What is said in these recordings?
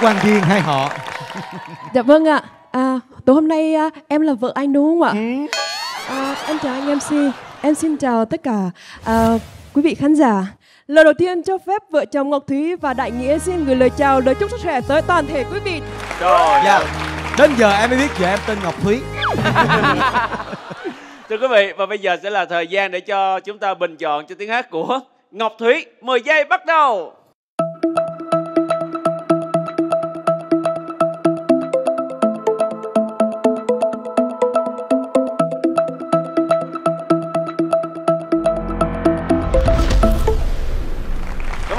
Hoàng Thiên hai họ. Dạ vâng ạ. Tối hôm nay em là vợ anh đúng không ạ? Ừ. Em chào anh MC. Em xin chào tất cả quý vị khán giả. Lời đầu tiên cho phép vợ chồng Ngọc Thúy và Đại Nghĩa xin gửi lời chào, lời chúc sức khỏe tới toàn thể quý vị. Trời dạ. Đến giờ em mới biết vợ em tên Ngọc Thúy. Thưa quý vị, và bây giờ sẽ là thời gian để cho chúng ta bình chọn cho tiếng hát của Ngọc Thúy. 10 giây bắt đầu.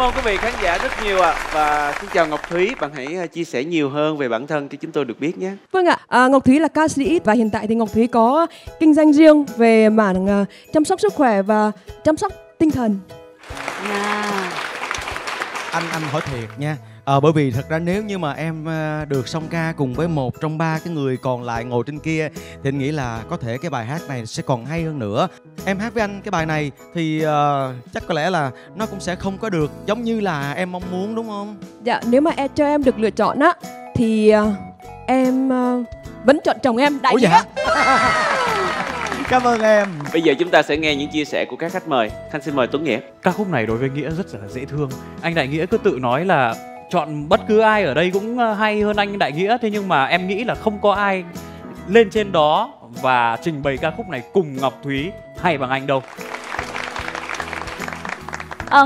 ơn quý vị khán giả rất nhiều ạ. Và xin chào Ngọc Thúy, bạn hãy chia sẻ nhiều hơn về bản thân cho chúng tôi được biết nhé. Vâng ạ, Ngọc Thúy là ca sĩ và hiện tại thì Ngọc Thúy có kinh doanh riêng về mảng chăm sóc sức khỏe và chăm sóc tinh thần. Anh hỏi thiệt nha. Bởi vì thật ra nếu như mà em được song ca cùng với một trong ba cái người còn lại ngồi trên kia thì anh nghĩ là có thể cái bài hát này sẽ còn hay hơn nữa. Em hát với anh cái bài này thì chắc có lẽ là nó cũng sẽ không có được giống như là em mong muốn, đúng không? Dạ, nếu mà cho em được lựa chọn á thì em vẫn chọn chồng em, Đại Nghĩa. Cảm ơn em. Bây giờ chúng ta sẽ nghe những chia sẻ của các khách mời. Khanh xin mời Tuấn Nghĩa. Ca khúc này đối với Nghĩa rất là dễ thương. Anh Đại Nghĩa cứ tự nói là chọn bất cứ ai ở đây cũng hay hơn anh Đại Nghĩa. Thế nhưng mà em nghĩ là không có ai lên trên đó và trình bày ca khúc này cùng Ngọc Thúy hay bằng anh đâu.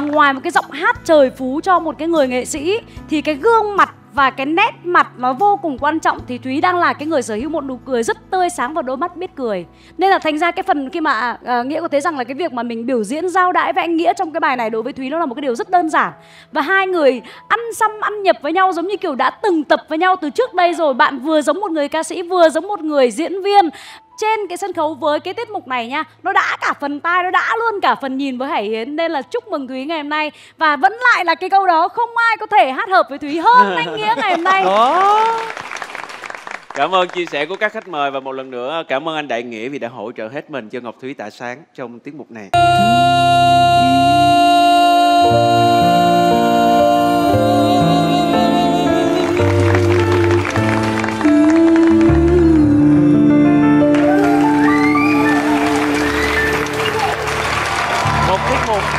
Ngoài một cái giọng hát trời phú cho một cái người nghệ sĩ thì cái gương mặt và cái nét mặt nó vô cùng quan trọng. Thì Thúy đang là cái người sở hữu một nụ cười rất tươi sáng và đôi mắt biết cười. Nên là thành ra cái phần khi mà Nghĩa có thấy rằng là cái việc mà mình biểu diễn giao đãi với anh Nghĩa trong cái bài này đối với Thúy nó là một cái điều rất đơn giản. Và hai người ăn xăm ăn nhập với nhau giống như kiểu đã từng tập với nhau từ trước đây rồi. Bạn vừa giống một người ca sĩ vừa giống một người diễn viên. Trên cái sân khấu với cái tiết mục này nha, nó đã cả phần tai, nó đã luôn cả phần nhìn với Hải Yến. Nên là chúc mừng Thúy ngày hôm nay. Và vẫn lại là cái câu đó, không ai có thể hát hợp với Thúy hơn anh Nghĩa ngày hôm nay. Cảm ơn chia sẻ của các khách mời. Và một lần nữa cảm ơn anh Đại Nghĩa vì đã hỗ trợ hết mình cho Ngọc Thúy tỏa sáng trong tiết mục này.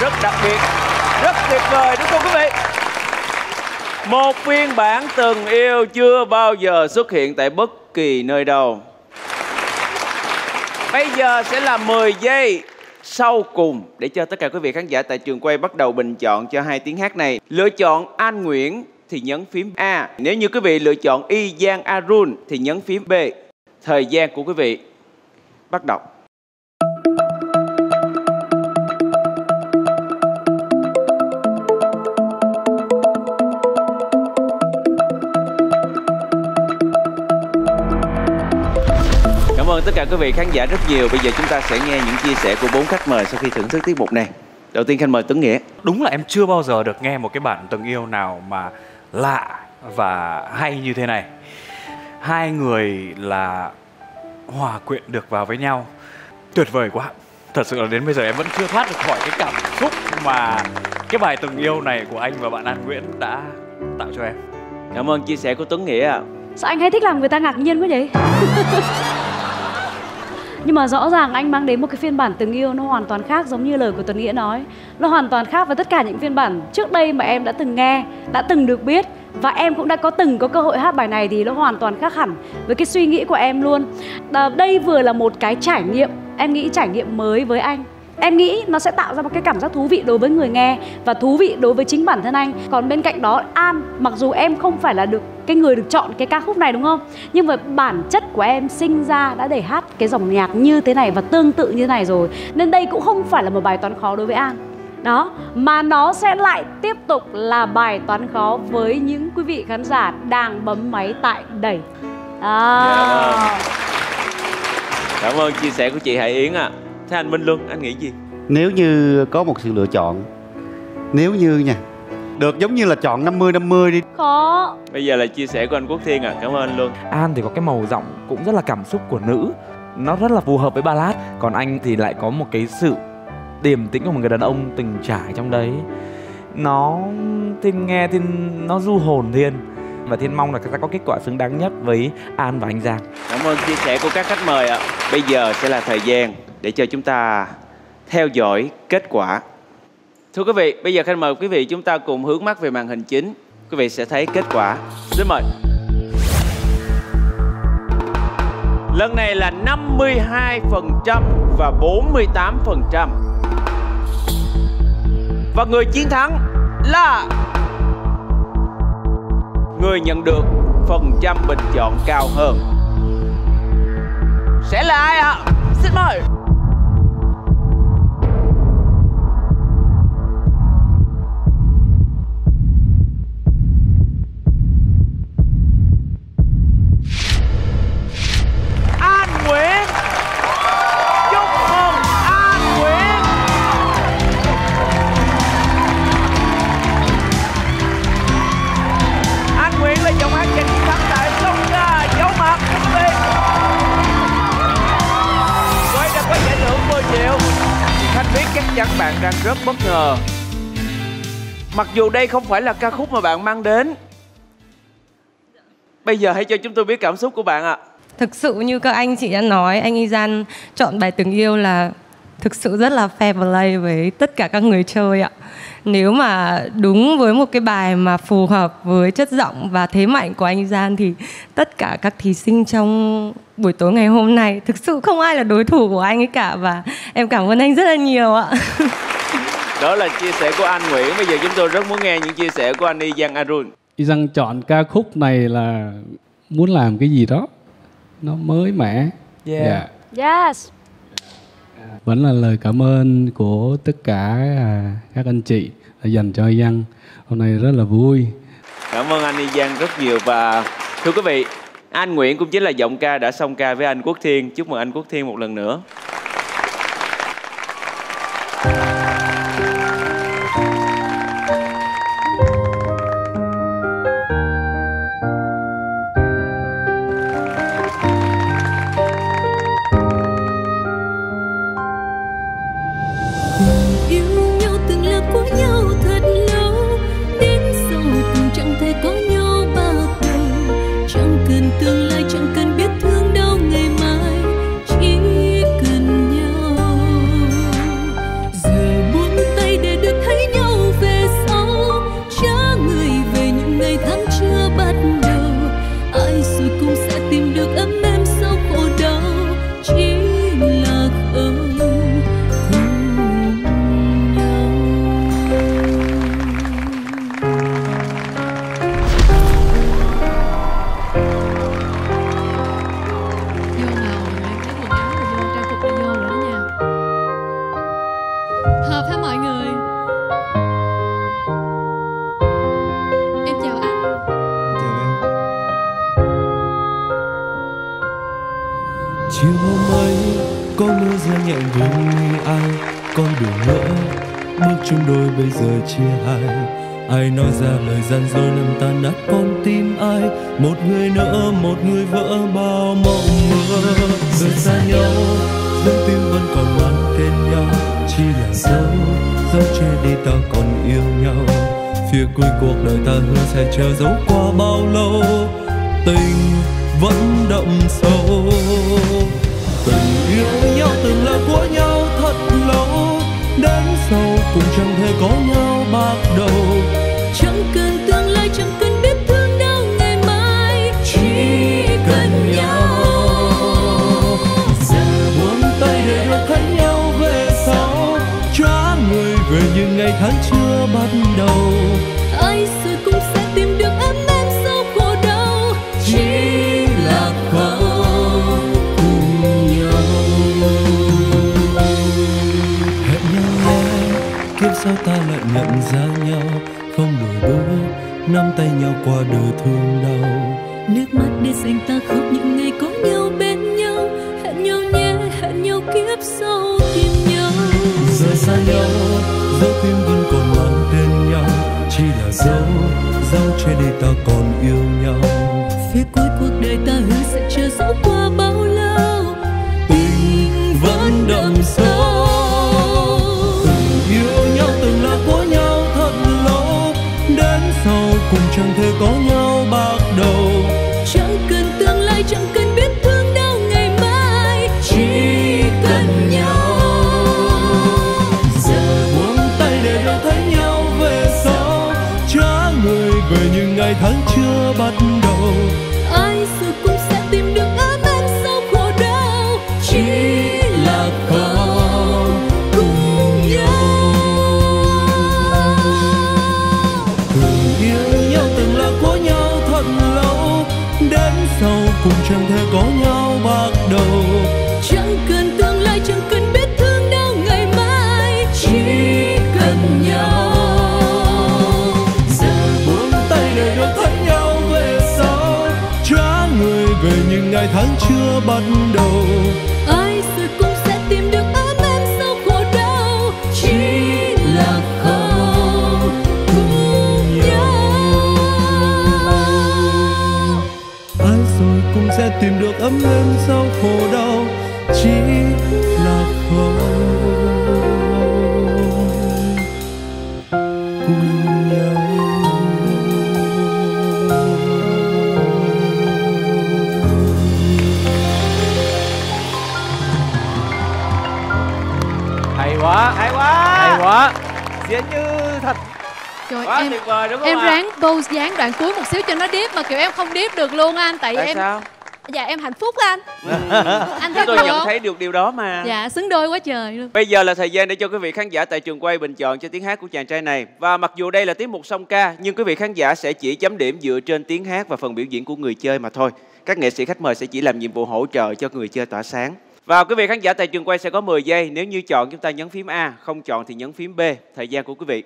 Rất đặc biệt, rất tuyệt vời đúng không quý vị? Một phiên bản từng yêu chưa bao giờ xuất hiện tại bất kỳ nơi đâu. Bây giờ sẽ là 10 giây sau cùng để cho tất cả quý vị khán giả tại trường quay bắt đầu bình chọn cho hai tiếng hát này. Lựa chọn An Nguyễn thì nhấn phím A. Nếu như quý vị lựa chọn Y Jang Arun thì nhấn phím B. Thời gian của quý vị bắt đầu. Cảm ơn tất cả quý vị khán giả rất nhiều. Bây giờ chúng ta sẽ nghe những chia sẻ của bốn khách mời sau khi thưởng thức tiết mục này. Đầu tiên khán mời Tuấn Nghĩa. Đúng là em chưa bao giờ được nghe một cái bản từng yêu nào mà lạ và hay như thế này. Hai người là hòa quyện được vào với nhau. Tuyệt vời quá. Thật sự là đến bây giờ em vẫn chưa thoát được khỏi cái cảm xúc mà cái bài từng yêu này của anh và bạn An Nguyễn đã tạo cho em. Cảm ơn chia sẻ của Tuấn Nghĩa. Sao anh hay thích làm người ta ngạc nhiên quá vậy? Nhưng mà rõ ràng anh mang đến một cái phiên bản từng yêu nó hoàn toàn khác, giống như lời của Tuấn Nghĩa nói. Nó hoàn toàn khác với tất cả những phiên bản trước đây mà em đã từng nghe, đã từng được biết. Và em cũng đã từng có cơ hội hát bài này thì nó hoàn toàn khác hẳn với cái suy nghĩ của em luôn. Đây vừa là một cái trải nghiệm, em nghĩ trải nghiệm mới với anh. Em nghĩ nó sẽ tạo ra một cái cảm giác thú vị đối với người nghe và thú vị đối với chính bản thân anh. Còn bên cạnh đó An, mặc dù em không phải là người được chọn cái ca khúc này đúng không? Nhưng mà bản chất của em sinh ra đã để hát cái dòng nhạc như thế này và tương tự như thế này rồi. Nên đây cũng không phải là một bài toán khó đối với An. Đó, mà nó sẽ lại tiếp tục là bài toán khó với những quý vị khán giả đang bấm máy tại đây. Cảm ơn chia sẻ của chị Hải Yến ạ. Thế anh Minh Luân, anh nghĩ gì? Nếu như có một sự lựa chọn, nếu như nha, được giống như là chọn 50-50 đi. Khó. Bây giờ là chia sẻ của anh Quốc Thiên ạ. Cảm ơn anh Luân. An thì có cái màu giọng cũng rất là cảm xúc của nữ, nó rất là phù hợp với ballad. Còn anh thì lại có một cái sự điềm tĩnh của một người đàn ông từng trải trong đấy. Nó Thiên nghe Thiên, nó du hồn Thiên. Và Thiên mong là chúng ta có kết quả xứng đáng nhất với An và anh Giang. Cảm ơn chia sẻ của các khách mời ạ. Bây giờ sẽ là thời gian để cho chúng ta theo dõi kết quả. Thưa quý vị, bây giờ khanh mời quý vị chúng ta cùng hướng mắt về màn hình chính. Quý vị sẽ thấy kết quả. Xin mời. Lần này là 52% và 48%. Và người chiến thắng là người nhận được phần trăm bình chọn cao hơn. Sẽ là ai ạ? Xin mời. chịu. Khánh biết chắc chắn bạn đang rất bất ngờ. Mặc dù đây không phải là ca khúc mà bạn mang đến. Bây giờ hãy cho chúng tôi biết cảm xúc của bạn ạ. Thực sự như các anh chị đã nói, anh Y Jang chọn bài Tình Yêu là thực sự rất là fair play với tất cả các người chơi ạ. Nếu mà đúng với một cái bài mà phù hợp với chất giọng và thế mạnh của anh Y Jang thì tất cả các thí sinh trong buổi tối ngày hôm nay thực sự không ai là đối thủ của anh ấy cả. Và em cảm ơn anh rất là nhiều ạ. Đó là chia sẻ của An Nguyễn. Bây giờ chúng tôi rất muốn nghe những chia sẻ của anh Y Jang Arun. Y Jang chọn ca khúc này là muốn làm cái gì đó nó mới mẻ. Yeah. Yeah. Yes. Vẫn là lời cảm ơn của tất cả các anh chị dành cho Y Jang. Hôm nay rất là vui. Cảm ơn anh Y Jang rất nhiều. Và thưa quý vị, An Nguyễn cũng chính là giọng ca đã song ca với anh Quốc Thiên. Chúc mừng anh Quốc Thiên một lần nữa. Chờ dấu qua bao lâu, tình vẫn đậm sâu. Tình yêu nhau từng là của nhau thật lâu, đến sau cũng chẳng thể có nhau bắt đầu. Chẳng cần tương lai, chẳng cần biết thương đau ngày mai, chỉ cần nhau. Giờ buông tay để được thấy nhau về sau, trả người về như ngày tháng chưa bắt đầu. Ai rồi cũng sẽ tìm được ấm êm sau khổ đau, chỉ là khao cùng nhau. Hẹn nhau em, kiếp sau ta lại nhận ra nhau, không đổi bước nắm tay nhau qua đời thương đau. Nước mắt để dành ta khóc những ngày có nhau bên nhau. Hẹn nhau nhé, hẹn nhau kiếp sau tìm nhau. Rời xa nhau, dấu tim vẫn còn mang tên nhau. Chỉ là dấu trên đây ta còn yêu nhau. Phía cuối cuộc đời ta hứa sẽ chờ dấu qua bao lâu, tình vẫn đậm sâu. Từng yêu nhau từng là của nhau thật lâu, đến sau cũng chẳng thể có nhau bắt đầu. Chẳng cần tương lai, chẳng cần biết thương đau ngày mai, chỉ cần nhau. Giờ buông tay để đâu thấy nhau về sau, về những ngày tháng chưa bắt đầu. Ai rồi cũng sẽ tìm được ấm êm sau khổ đau, chỉ là khao cùng nhau. Từng yêu nhau từng là của nhau thật lâu, đến sau cũng chẳng thể có nhau bắt đầu. Chẳng cần tương lai, chẳng cần biết thương đau ngày mai, chỉ cần nhau. Về những ngày tháng chưa bắt đầu, ai rồi cũng sẽ tìm được ấm êm sau khổ đau, chỉ là khao cùng nhau. Ai rồi cũng sẽ tìm được ấm êm sau khổ đau, chỉ là khao. Hay quá, hay quá, hay quá. Diễn như thật. Trời, quá tuyệt vời đúng không em à? Ráng tô dán đoạn cuối một xíu cho nó điếp mà kiểu em không điếp được luôn anh. Tại em sao? Dạ em hạnh phúc anh. Anh thấy tôi nhận không? Thấy được điều đó mà. Dạ xứng đôi quá trời luôn. Bây giờ là thời gian để cho quý vị khán giả tại trường quay bình chọn cho tiếng hát của chàng trai này. Và mặc dù đây là tiết mục song ca, nhưng quý vị khán giả sẽ chỉ chấm điểm dựa trên tiếng hát và phần biểu diễn của người chơi mà thôi. Các nghệ sĩ khách mời sẽ chỉ làm nhiệm vụ hỗ trợ cho người chơi tỏa sáng. Và quý vị khán giả tại trường quay sẽ có 10 giây. Nếu như chọn chúng ta nhấn phím A, không chọn thì nhấn phím B. Thời gian của quý vị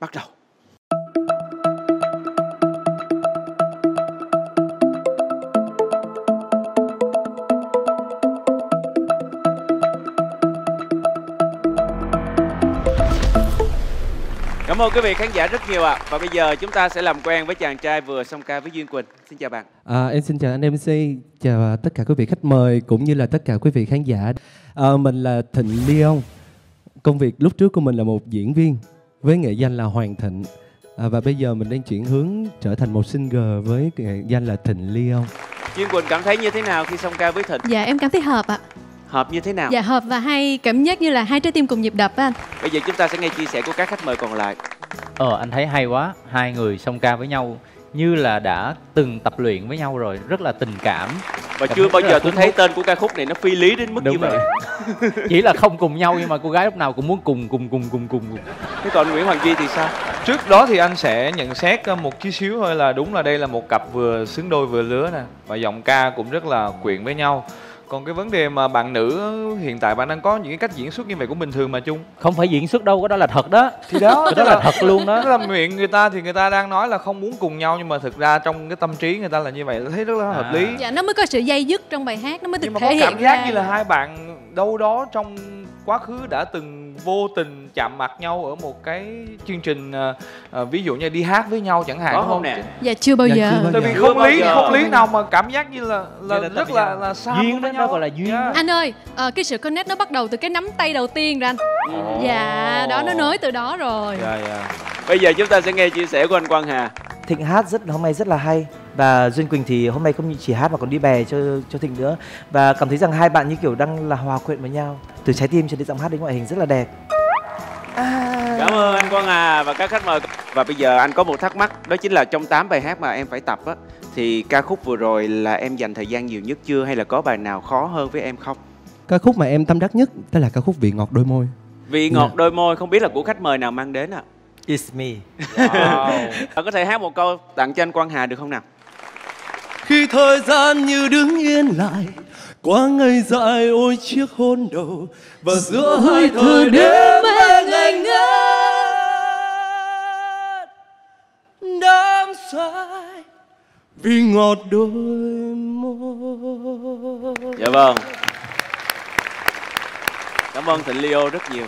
bắt đầu. Cảm ơn quý vị khán giả rất nhiều ạ. Và bây giờ chúng ta sẽ làm quen với chàng trai vừa song ca với Duyên Quỳnh. Xin chào bạn. Em xin chào anh MC, chào tất cả quý vị khách mời cũng như là tất cả quý vị khán giả. Mình là Thịnh Leon. Công việc lúc trước của mình là một diễn viên với nghệ danh là Hoàng Thịnh. Và bây giờ mình đang chuyển hướng trở thành một singer với nghệ danh là Thịnh Leon. Duyên Quỳnh cảm thấy như thế nào khi song ca với Thịnh? Dạ em cảm thấy hợp ạ. Hợp như thế nào? Dạ hợp và hay, cảm giác như là hai trái tim cùng nhịp đập anh. Bây giờ chúng ta sẽ nghe chia sẻ của các khách mời còn lại. Anh thấy hay quá, hai người song ca với nhau như là đã từng tập luyện với nhau rồi, rất là tình cảm. Và chưa bao giờ tôi thấy tên của ca khúc này nó phi lý đến mức như vậy. Chỉ là không cùng nhau nhưng mà cô gái lúc nào cũng muốn cùng. Thế còn Nguyễn Hoàng Duy thì sao? Trước đó thì anh sẽ nhận xét một chút xíu thôi là đúng là đây là một cặp vừa xứng đôi vừa lứa nè. Và giọng ca cũng rất là quyện với nhau. Còn cái vấn đề mà bạn nữ hiện tại bạn đang có những cái cách diễn xuất như vậy cũng bình thường mà Chung. Không phải diễn xuất đâu, cái đó là thật đó. Thì đó, đó là thật luôn đó. Tức là miệng người ta thì người ta đang nói là không muốn cùng nhau nhưng mà thực ra trong cái tâm trí người ta là như vậy, thấy rất là hợp lý. Dạ nó mới có sự dây dứt trong bài hát, nó mới được thể hiện ra. Cảm giác như là hai bạn đâu đó trong quá khứ đã từng vô tình chạm mặt nhau ở một cái chương trình, ví dụ như đi hát với nhau chẳng hạn, có không nè? Dạ chưa bao giờ. Tại vì không lý nào mà cảm giác như là rất là xa duyên với nhau, gọi là duyên. Anh ơi, cái sự connect nó bắt đầu từ cái nắm tay đầu tiên rồi anh. Dạ đó, nó nối từ đó rồi. Bây giờ chúng ta sẽ nghe chia sẻ của anh Quang Hà. Thịnh hát hôm nay rất là hay. Và Duyên Quỳnh thì hôm nay không chỉ hát mà còn đi bè cho Thịnh nữa. Và cảm thấy rằng hai bạn như kiểu đang là hòa quyện với nhau, từ trái tim cho đến giọng hát đến ngoại hình rất là đẹp. Cảm ơn anh Quang Hà và các khách mời. Và bây giờ anh có một thắc mắc, đó chính là trong 8 bài hát mà em phải tập á, thì ca khúc vừa rồi là em dành thời gian nhiều nhất chưa, hay là có bài nào khó hơn với em không? Ca khúc mà em tâm đắc nhất đó là ca khúc Vị Ngọt Đôi Môi. Vị Ngọt Đôi Môi không biết là của khách mời nào mang đến ạ? It's me. Wow. Bạn có thể hát một câu tặng cho anh Quang Hà được không nào? Khi thời gian như đứng yên lại qua ngày dài ôi chiếc hôn đầu, và giữa hơi thở đêm mê ngây ngất đắm say vì ngọt đôi môi. Dạ vâng, cảm ơn Thịnh Leon rất nhiều.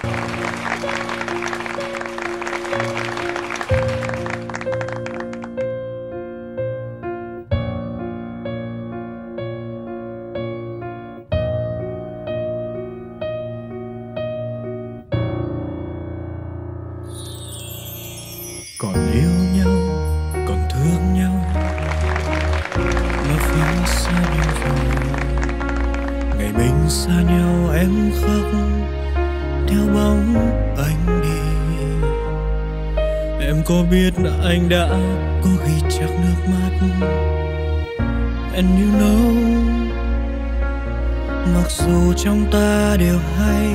Còn yêu nhau, còn thương nhau, là phương xa nhau vào. Ngày mình xa nhau em khóc theo bóng anh đi. Em có biết anh đã có ghi chặt nước mắt. And you know, mặc dù trong ta đều hay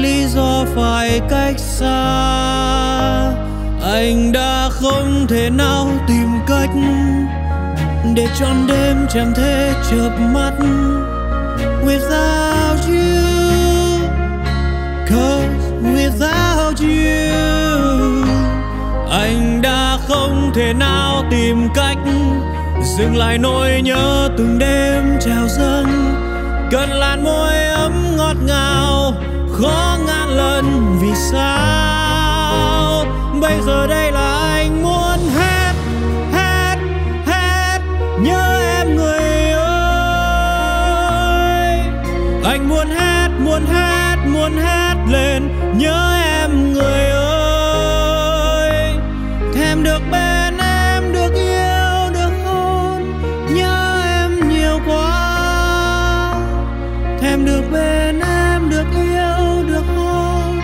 lý do phải cách xa, anh đã không thể nào tìm cách để trọn đêm chẳng thể chợp mắt. Without you, cause without you, anh đã không thể nào tìm cách dừng lại nỗi nhớ từng đêm trào dâng. Cần làn môi ấm ngọt ngào khó ngàn lần vì sao. Bây giờ đây là anh muốn hát, hát, hát nhớ em người ơi. Anh muốn hát, muốn hát, muốn hát lên nhớ em người ơi. Thèm được bên em, được yêu, được hôn, nhớ em nhiều quá. Thèm được bên em, được yêu, được hôn,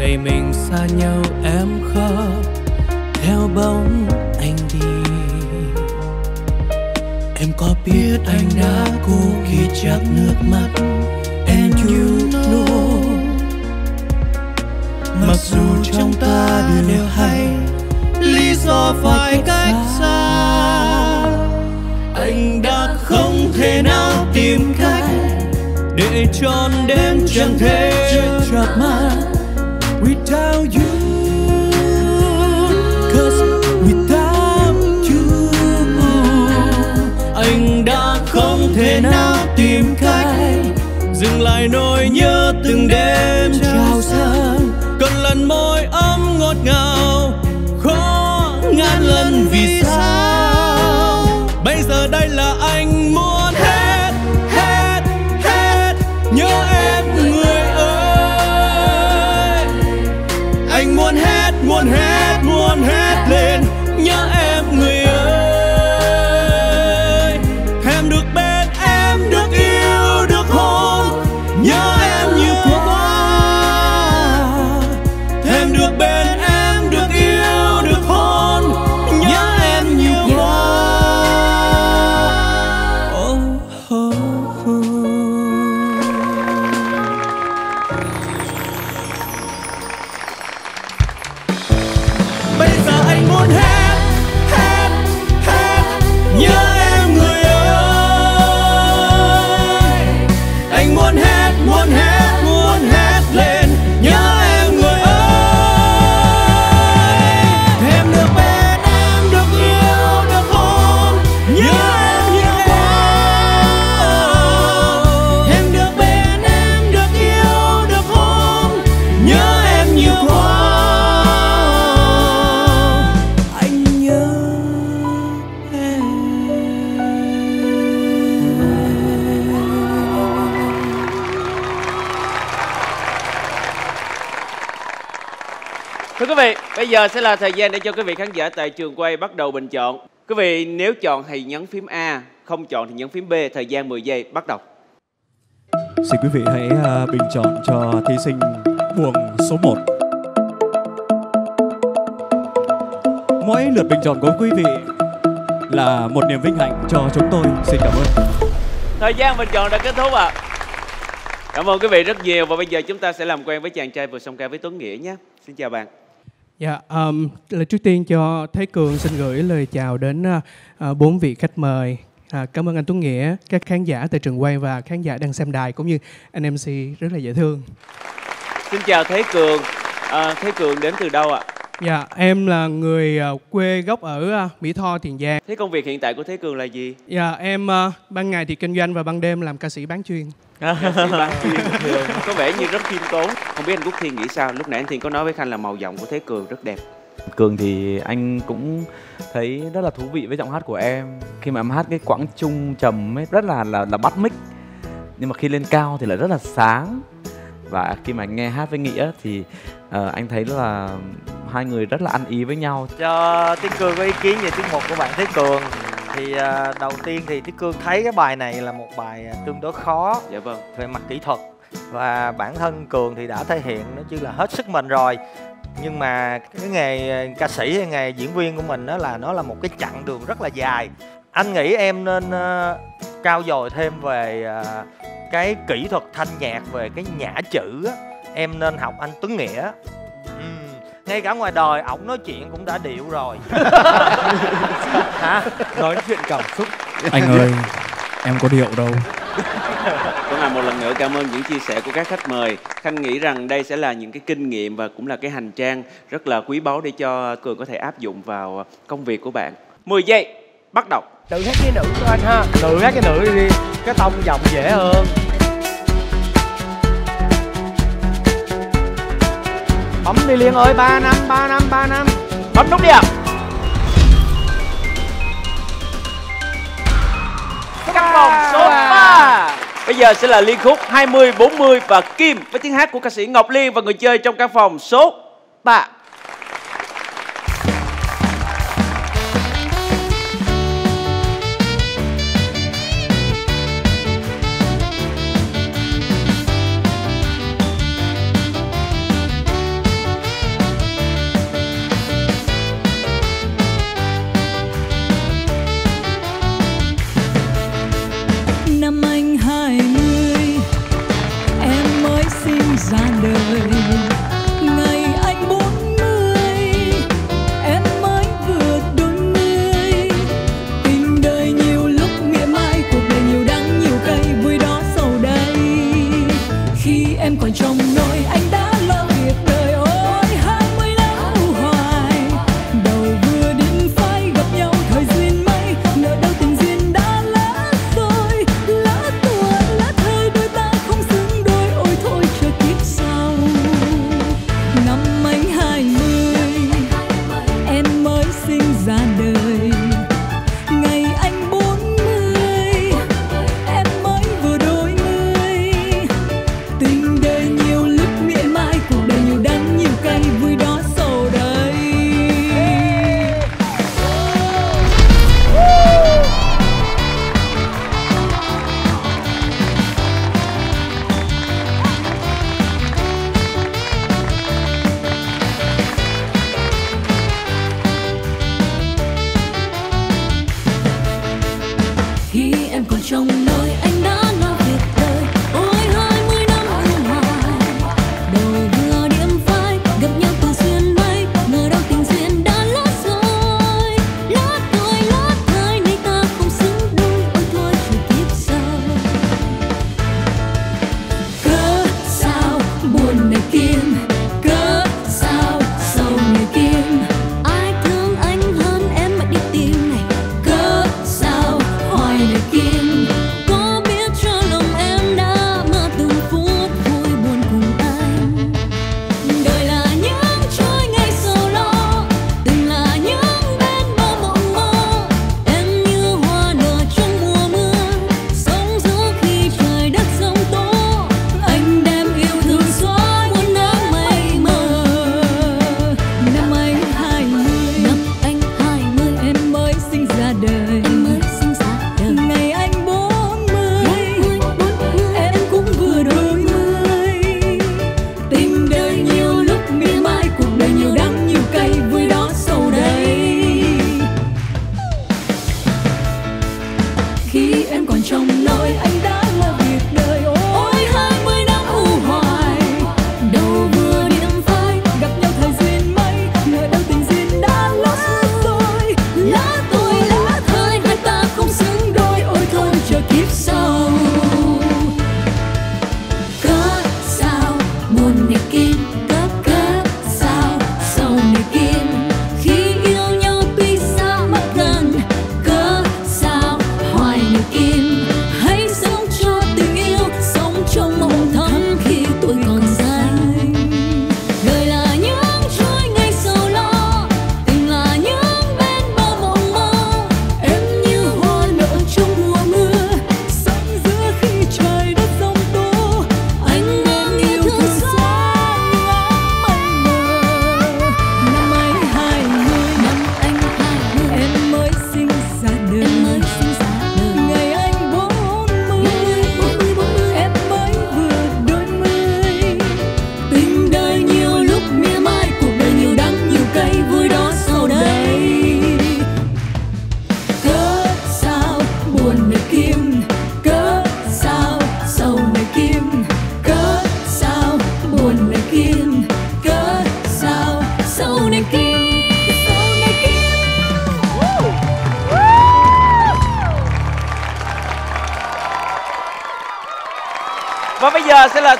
ngày mình xa nhau em khóc theo bóng anh đi. Em có biết anh đã cố khi chạc nước mắt and you know. Mặc dù trong ta đều hay lý do phải cách xa, anh đã không thể nào tìm cách để tròn đến chẳng thể chợt mà without you. Cause without you anh đã không thể nào tìm cách dừng lại nỗi nhớ từng đêm trao dâng, cần lần môi ấm ngọt ngào khó ngàn lần vì sao. Bây giờ đây là anh muốn hết, hết, hết nhớ em người ơi. Anh muốn hết, muốn hết, muốn hết lên nhớ em người ơi. Em được bên em, được yêu, được hôn nhớ em như qua. Em được bên em, được yêu, được hôn nhớ em như qua. Bây giờ sẽ là thời gian để cho quý vị khán giả tại trường quay bắt đầu bình chọn. Quý vị nếu chọn thì nhấn phím A, không chọn thì nhấn phím B. Thời gian 10 giây bắt đầu. Xin quý vị hãy bình chọn cho thí sinh buồng số 1. Mỗi lượt bình chọn của quý vị là một niềm vinh hạnh cho chúng tôi. Xin cảm ơn. Thời gian bình chọn đã kết thúc ạ. Cảm ơn quý vị rất nhiều. Và bây giờ chúng ta sẽ làm quen với chàng trai vừa song ca với Tuấn Nghĩa nhé. Xin chào bạn. Dạ, lời trước tiên cho Thế Cường xin gửi lời chào đến 4 vị khách mời. Cảm ơn anh Tuấn Nghĩa, các khán giả tại trường quay và khán giả đang xem đài cũng như anh MC rất là dễ thương. Xin chào Thế Cường. Thế Cường đến từ đâu ạ? Dạ, em là người quê gốc ở Mỹ Tho, Tiền Giang. Thế công việc hiện tại của Thế Cường là gì? Dạ, em ban ngày thì kinh doanh và ban đêm làm ca sĩ bán chuyên. Ca sĩ bán chuyên có vẻ như rất khiêm tốn. Không biết anh Quốc Thiên nghĩ sao? Lúc nãy anh Thiên có nói với Khanh là màu giọng của Thế Cường rất đẹp. Cường thì anh cũng thấy rất là thú vị với giọng hát của em. Khi mà em hát cái quãng trung trầm ấy rất là bắt mic. Nhưng mà khi lên cao thì lại rất là sáng. Và khi mà anh nghe hát với Nghĩa thì anh thấy là hai người rất là ăn ý với nhau. Cho Thế Cường có ý kiến về tiết mục của bạn Thế Cường. Thì đầu tiên thì Thế Cường thấy cái bài này là một bài tương đối khó. Dạ vâng. Về mặt kỹ thuật. Và bản thân Cường thì đã thể hiện nó chứ là hết sức mình rồi. Nhưng mà cái nghề ca sĩ hay nghề diễn viên của mình đó là nó là một cái chặng đường rất là dài. Anh nghĩ em nên trau dồi thêm về cái kỹ thuật thanh nhạc, về cái nhã chữ á. Em nên học anh Tuấn Nghĩa. Ngay cả ngoài đời ổng nói chuyện cũng đã điệu rồi. Hả? Nói chuyện cảm xúc. Anh ơi, em có điệu đâu. Cũng là một lần nữa cảm ơn những chia sẻ của các khách mời. Khanh nghĩ rằng đây sẽ là những cái kinh nghiệm và cũng là cái hành trang rất là quý báu để cho Cường có thể áp dụng vào công việc của bạn. 10 giây, bắt đầu. Tự hát cái nữ của anh ha. Tự hát cái nữ đi, cái tông giọng dễ hơn. Bấm đi Liên ơi, 3 năm. Bấm nút đi ạ. Căn phòng số 3. Bây giờ sẽ là liên khúc 20, 40 và Kim với tiếng hát của ca sĩ Ngọc Liên và người chơi trong căn phòng số 3.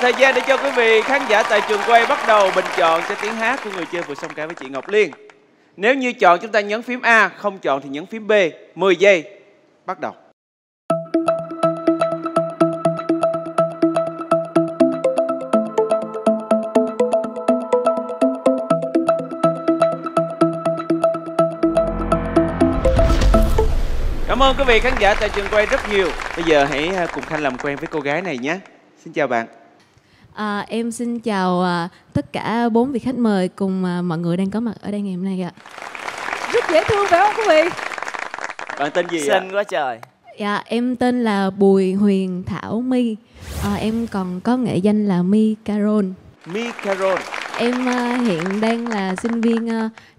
Thời gian để cho quý vị khán giả tại trường quay bắt đầu bình chọn cho tiếng hát của người chơi vừa song ca với chị Ngọc Liên. Nếu như chọn chúng ta nhấn phím A, không chọn thì nhấn phím B. 10 giây, bắt đầu. Cảm ơn quý vị khán giả tại trường quay rất nhiều. Bây giờ hãy cùng Khanh làm quen với cô gái này nhé. Xin chào bạn. Em xin chào tất cả 4 vị khách mời cùng mọi người đang có mặt ở đây ngày hôm nay ạ. Rất dễ thương phải không quý vị? Bạn tên gì ạ? Xinh quá trời. Dạ, em tên là Bùi Huyền Thảo My. Em còn có nghệ danh là My Caron. My Caron. Em hiện đang là sinh viên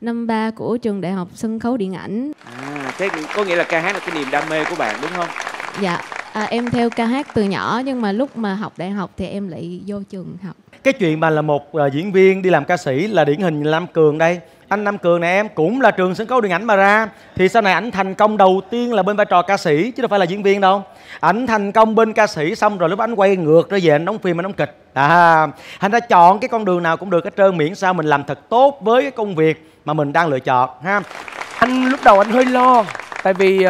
năm 3 của trường Đại học Sân khấu Điện ảnh. Thế có nghĩa là ca hát là cái niềm đam mê của bạn đúng không? Dạ. Em theo ca hát từ nhỏ nhưng mà lúc mà học đại học thì em lại vô trường học. Cái chuyện mà là một diễn viên đi làm ca sĩ là điển hình Nam Cường đây. Anh Nam Cường này em cũng là trường sân khấu điện ảnh mà ra. Thì sau này ảnh thành công đầu tiên là bên vai trò ca sĩ chứ đâu phải là diễn viên đâu. Ảnh thành công bên ca sĩ xong rồi lúc ảnh quay ngược ra về anh đóng phim, anh đóng kịch. Anh đã chọn cái con đường nào cũng được hết trơn, miễn sao mình làm thật tốt với cái công việc mà mình đang lựa chọn ha. Anh lúc đầu anh hơi lo tại vì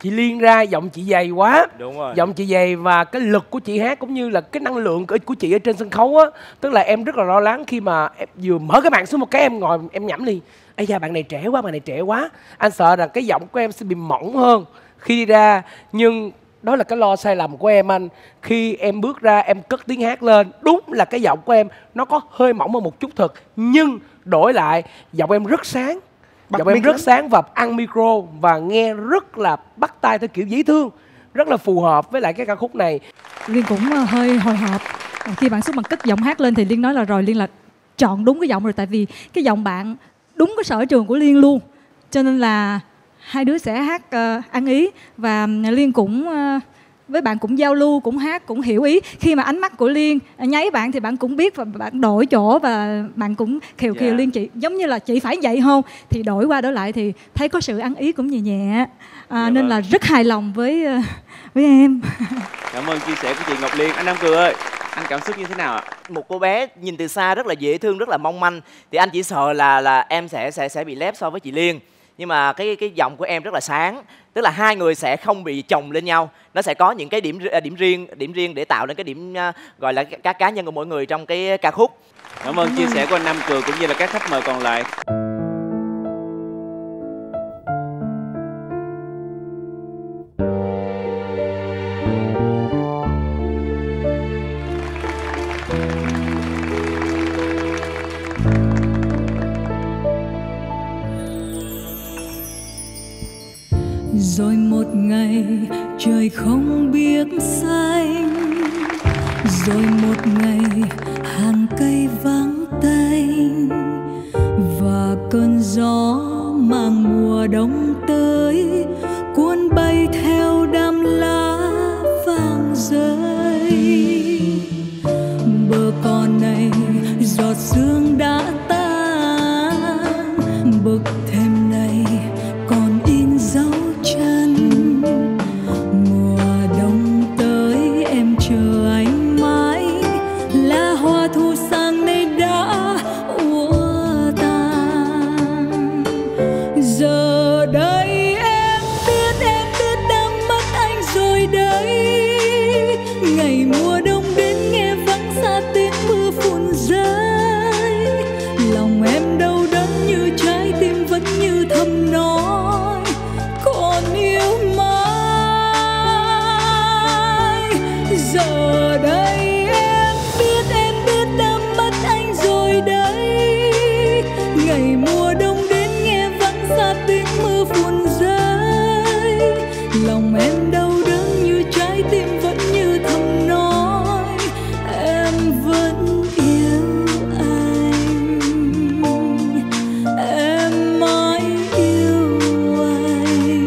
chị Liên ra giọng chị dày quá. Đúng rồi. Giọng chị dày và cái lực của chị hát cũng như là cái năng lượng của chị ở trên sân khấu á, tức là em rất là lo lắng khi mà em vừa mở cái mạng xuống một cái em ngồi em nhẩm đi, ây da bạn này trẻ quá, bạn này trẻ quá. Anh sợ rằng cái giọng của em sẽ bị mỏng hơn khi đi ra, nhưng đó là cái lo sai lầm của em anh. Khi em bước ra em cất tiếng hát lên, đúng là cái giọng của em nó có hơi mỏng hơn một chút thật, nhưng đổi lại giọng em rất sáng. Giọng em rất sáng và ăn micro và nghe rất là bắt tai theo kiểu dễ thương, rất là phù hợp với lại cái ca khúc này. Liên cũng hơi hồi hộp khi bạn xuất bằng cất giọng hát lên thì Liên nói là rồi, Liên là chọn đúng cái giọng rồi, tại vì cái giọng bạn đúng cái sở trường của Liên luôn, cho nên là hai đứa sẽ hát ăn ý và Liên cũng với bạn cũng giao lưu, cũng hát, cũng hiểu ý. Khi mà ánh mắt của Liên nháy bạn thì bạn cũng biết và bạn đổi chỗ và bạn cũng khều khều Liên chị giống như là chị phải vậy không? Thì đổi qua đổi lại thì thấy có sự ăn ý cũng nhẹ nhẹ. Nên là rất hài lòng với em. Cảm ơn chia sẻ của chị Ngọc Liên. Anh Nam Cường ơi, anh cảm xúc như thế nào ạ? Một cô bé nhìn từ xa rất là dễ thương, rất là mong manh. Thì anh chỉ sợ là em sẽ bị lép so với chị Liên. Nhưng mà cái giọng của em rất là sáng, tức là hai người sẽ không bị chồng lên nhau, nó sẽ có những cái điểm riêng để tạo nên cái điểm gọi là các cá nhân của mỗi người trong cái ca khúc. Cảm ơn chia sẻ của anh Nam Cường cũng như là các khách mời còn lại. Rồi một ngày trời không biết xanh, rồi một ngày hàng cây vắng tanh, và cơn gió mang mùa đông tới cuốn bay theo đám lá vàng rơi. Bờ cỏ này giọt sương đã tan, bực thêm này còn in dấu chân. Mùa đông tới em chờ anh mãi, lá hoa thu sang nay đã úa tàn. Giờ đây em biết đang mất anh rồi đấy. Ngày mùa đông đến nghe vắng xa tiếng mưa phùn rơi, lòng em đau đớn như trái tim vẫn như thầm nói. Giờ đây em biết đã mất anh rồi đấy. Ngày mùa đông đến nghe vắng xa tiếng mưa phùn rơi, lòng em đau đớn như trái tim vẫn như thầm nói em vẫn yêu anh, em mãi yêu anh,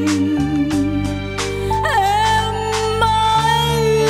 em mãi yêu.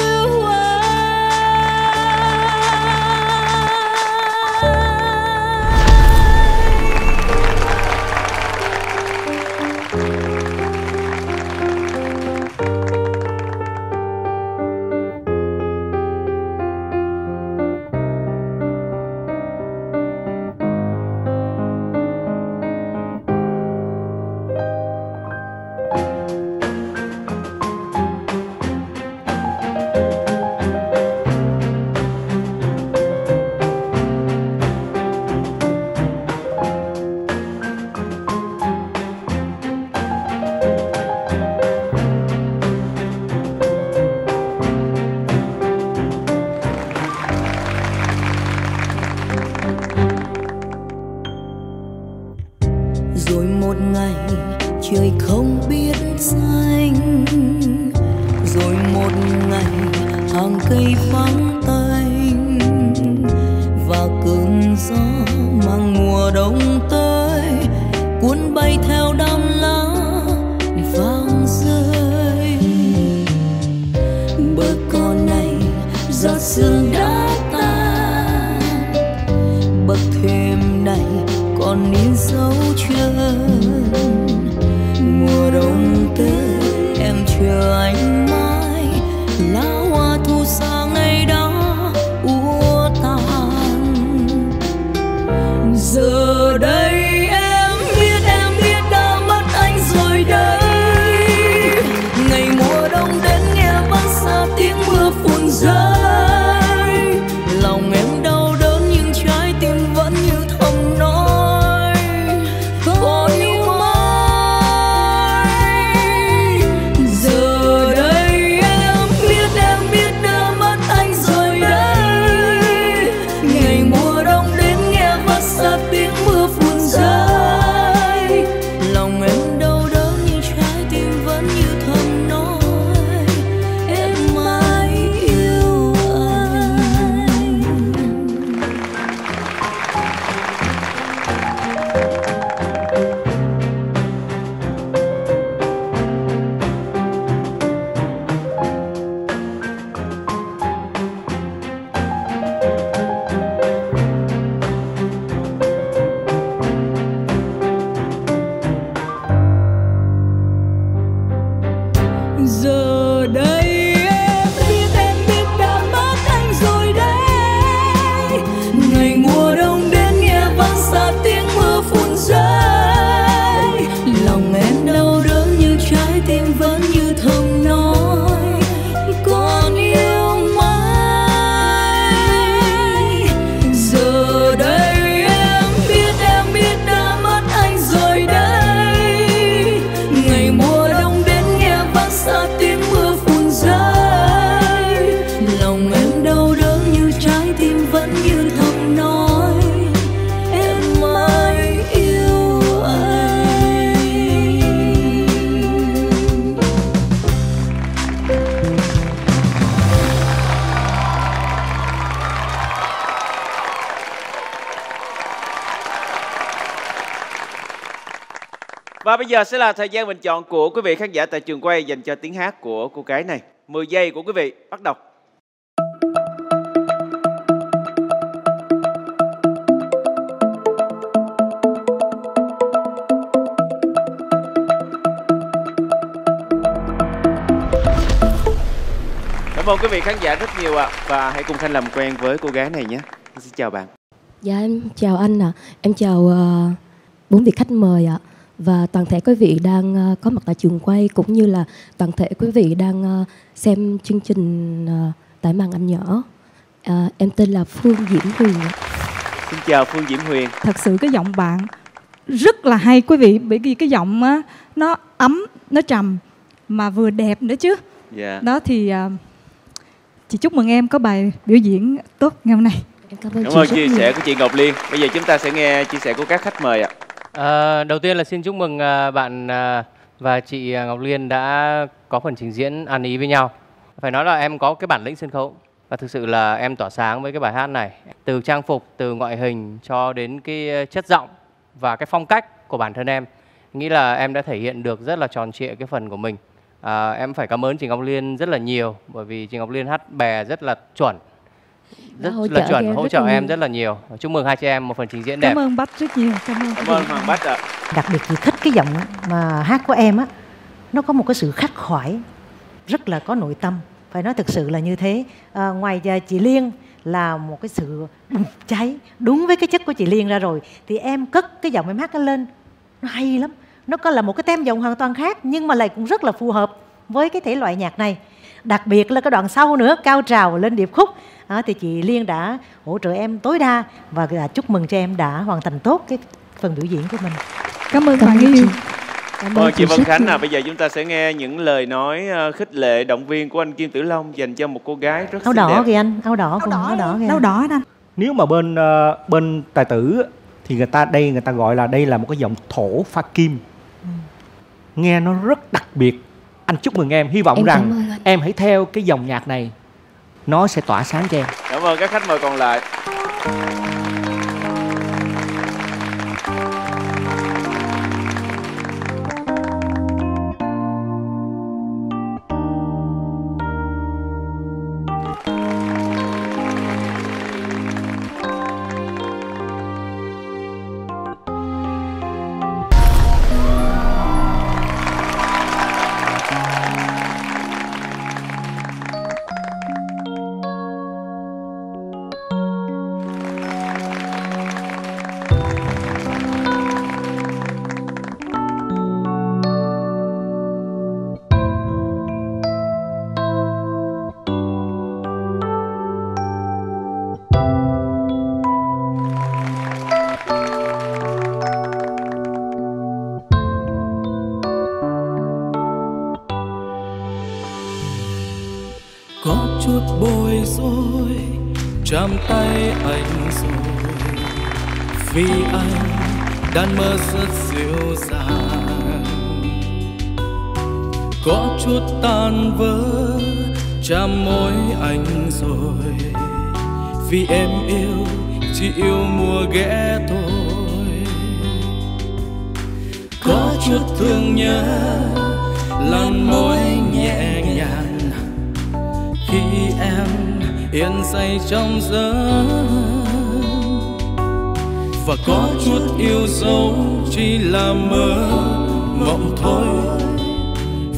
Giọt sương đã tan, còn in dấu chân mùa đông tới em chờ anh mãi lá hoa thu xa ngày đó úa tàn giờ đây em biết đã mất anh rồi đây ngày mùa đông đến nghe vang xa tiếng mưa phùn rơi. Và bây giờ sẽ là thời gian bình chọn của quý vị khán giả tại trường quay dành cho tiếng hát của cô gái này. 10 giây của quý vị, bắt đầu. Cảm ơn quý vị khán giả rất nhiều ạ. Và hãy cùng Thanh làm quen với cô gái này nhé. Xin chào bạn. Dạ em chào anh ạ. Em chào bốn vị khách mời ạ. Và toàn thể quý vị đang có mặt tại trường quay cũng như là toàn thể quý vị đang xem chương trình tại màn ảnh nhỏ. Em tên là Phương Diễm Huyền. Xin chào Phương Diễm Huyền. Thật sự cái giọng bạn rất là hay quý vị, bởi vì cái giọng nó ấm, nó trầm mà vừa đẹp nữa chứ. Yeah. Đó thì chị chúc mừng em có bài biểu diễn tốt ngày hôm nay. Cảm ơn chia sẻ của chị Ngọc Liên. Bây giờ chúng ta sẽ nghe chia sẻ của các khách mời ạ. Đầu tiên là xin chúc mừng bạn và chị Ngọc Liên đã có phần trình diễn ăn ý với nhau. Phải nói là em có cái bản lĩnh sân khấu và thực sự là em tỏa sáng với cái bài hát này. Từ trang phục, từ ngoại hình cho đến cái chất giọng và cái phong cách của bản thân em, nghĩ là em đã thể hiện được rất là tròn trịa cái phần của mình. Em phải cảm ơn chị Ngọc Liên rất là nhiều, bởi vì chị Ngọc Liên hát bè rất là chuẩn. Hỗ trợ em rất là nhiều. Chúc mừng hai chị em một phần trình diễn đẹp. Cảm ơn Bách rất nhiều. Cảm ơn Hoàng Bách ạ. Đặc biệt chị thích cái giọng mà hát của em á, nó có một cái sự khắc khoải, rất là có nội tâm. Phải nói thực sự là như thế. Ngoài ra chị Liên là một cái sự bùng cháy đúng với cái chất của chị Liên ra rồi, thì em cất cái giọng em hát lên nó hay lắm. Nó có là một cái tem giọng hoàn toàn khác, nhưng mà lại cũng rất là phù hợp với cái thể loại nhạc này. Đặc biệt là cái đoạn sau nữa, cao trào lên điệp khúc. Thì chị Liên đã hỗ trợ em tối đa và chúc mừng cho em đã hoàn thành tốt cái phần biểu diễn của mình. Cảm ơn bạn yêu. Cảm ơn chị Vân Khánh. Bây giờ chúng ta sẽ nghe những lời nói khích lệ động viên của anh Kim Tử Long dành cho một cô gái rất xinh đẹp. Áo đỏ kìa anh, áo đỏ anh. Nếu mà bên tài tử thì người ta gọi là đây là một cái giọng thổ pha kim. Nghe nó rất đặc biệt. Anh chúc mừng em, hy vọng rằng em hãy theo cái dòng nhạc này, nó sẽ tỏa sáng cho em. Cảm ơn các khách mời còn lại. chút bối rối, chạm tay anh rồi vì anh đàn mơ rất dịu dàng. Có chút tan vỡ, chạm môi anh rồi vì em yêu chỉ yêu mùa ghé thôi. Có chút thương nhớ, làn môi nhẹ nhàng khi em yên say trong giấc. Và có chút yêu dấu chỉ là mơ mộng thôi,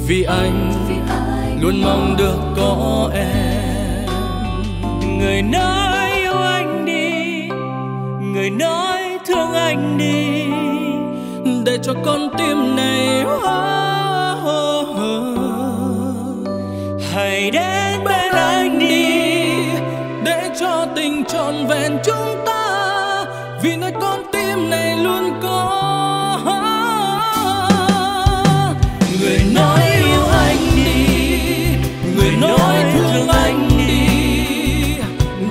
vì anh luôn mong được có em. Người nói yêu anh đi, người nói thương anh đi, để cho con tim này hãy đến bên anh đi, để cho tình trọn vẹn chúng ta, vì nơi con tim này luôn có. Người nói yêu anh đi, người nói thương anh đi,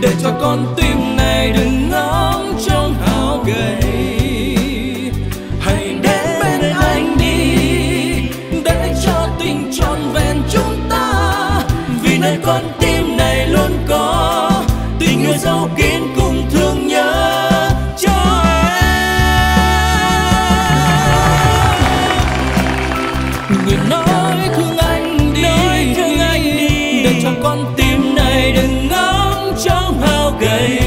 để cho con tim này đừng ngóng trong hao gầy. Hãy đến bên anh đi, để cho tình trọn vẹn chúng ta, vì nơi con tim này luôn có tình yêu dấu kín cùng thương nhớ. Con tim này đừng ngóng trong hao gầy.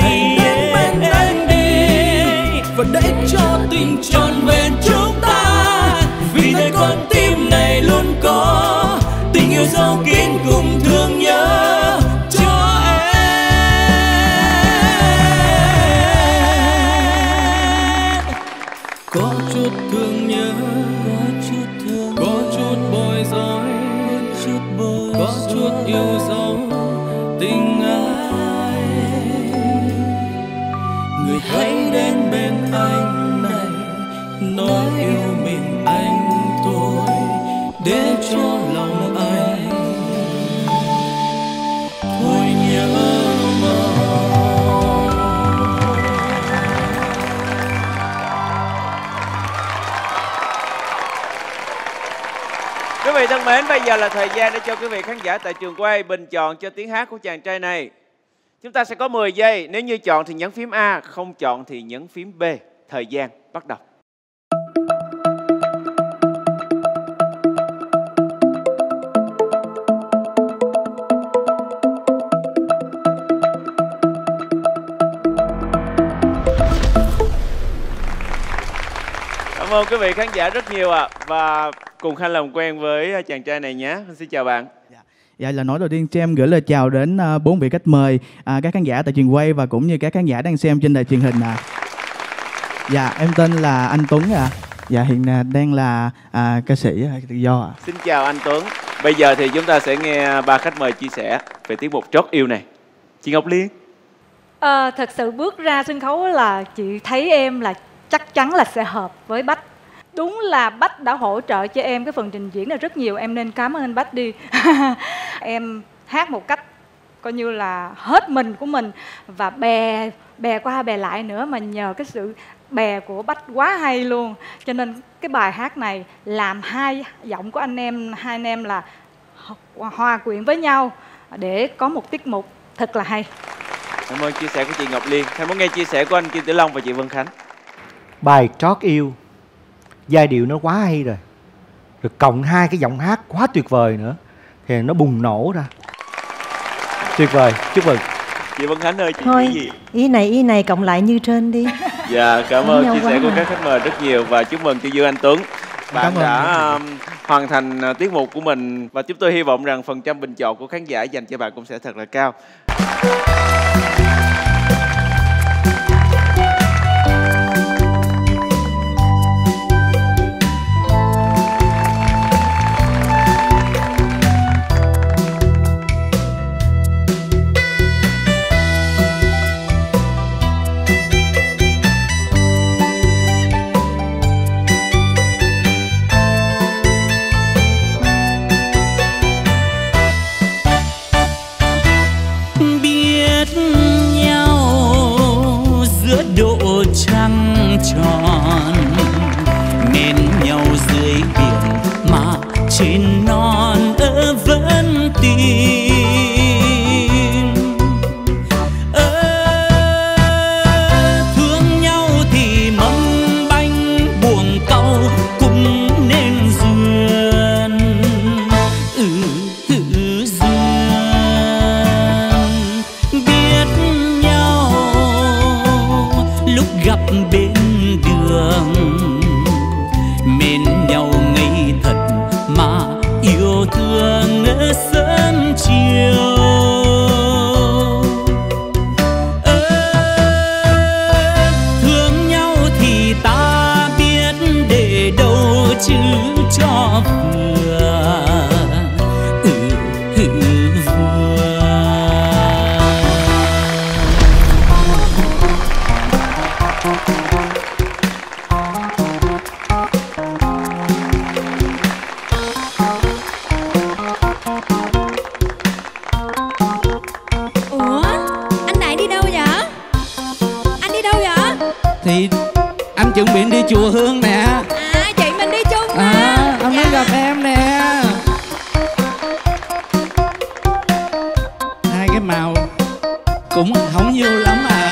Hãy đến bên anh đi, và để cho tình trọn vẹn chúng ta, vì nơi con tim này luôn có tình yêu dấu kín cùng thương nhớ. Yêu dấu tình ai, người hãy đến bên anh này, nói yêu mình anh thôi, để cho lòng anh thôi nhớ mong. Quý vị thân mến, bây giờ là thời gian để cho quý vị khán giả tại trường quay bình chọn cho tiếng hát của chàng trai này. Chúng ta sẽ có 10 giây, nếu như chọn thì nhấn phím A, không chọn thì nhấn phím B. Thời gian bắt đầu. Cảm ơn quý vị khán giả rất nhiều ạ. Và cùng hãy làm quen với chàng trai này nhé. Xin chào bạn. Dạ, là nói đầu tiên cho em gửi lời chào đến 4 vị khách mời, các khán giả tại trường quay và cũng như các khán giả đang xem trên đài truyền hình. Dạ, em tên là anh Tuấn. Dạ, hiện đang là ca sĩ tự do. Xin chào anh Tuấn. Bây giờ thì chúng ta sẽ nghe 3 khách mời chia sẻ về tiết mục Trót Yêu này. Chị Ngọc Liên. Thật sự bước ra sân khấu là chị thấy em là chắc chắn là sẽ hợp với Bách. Đúng là Bách đã hỗ trợ cho em cái phần trình diễn này rất nhiều, em nên cảm ơn Bách đi. Em hát một cách coi như là hết mình của mình, và bè qua bè lại nữa, mà nhờ cái sự bè của Bách quá hay luôn. Cho nên cái bài hát này làm hai giọng của anh em, hai anh em là hòa quyện với nhau để có một tiết mục thật là hay. Cảm ơn chia sẻ của chị Ngọc Liên. Thầy muốn nghe chia sẻ của anh Kim Tử Long và chị Vân Khánh. Bài Trót Yêu, giai điệu nó quá hay rồi, rồi cộng hai cái giọng hát quá tuyệt vời nữa, thì nó bùng nổ ra. Tuyệt vời, chúc mừng. Chị Vân Khánh ơi, chị thôi, nghĩ gì? Ý này cộng lại như trên đi. Dạ, cảm ơn chia sẻ của các khách mời rất nhiều. Và chúc mừng cho Dương Anh Tuấn. Bạn đã hoàn thành tiết mục của mình. Và chúng tôi hy vọng rằng phần trăm bình chọn của khán giả dành cho bạn cũng sẽ thật là cao. thì anh chuẩn bị đi chùa Hương nè. À chị mình đi chung mà. À anh dạ. Mới gặp em nè. Hai cái màu cũng không nhiều lắm à.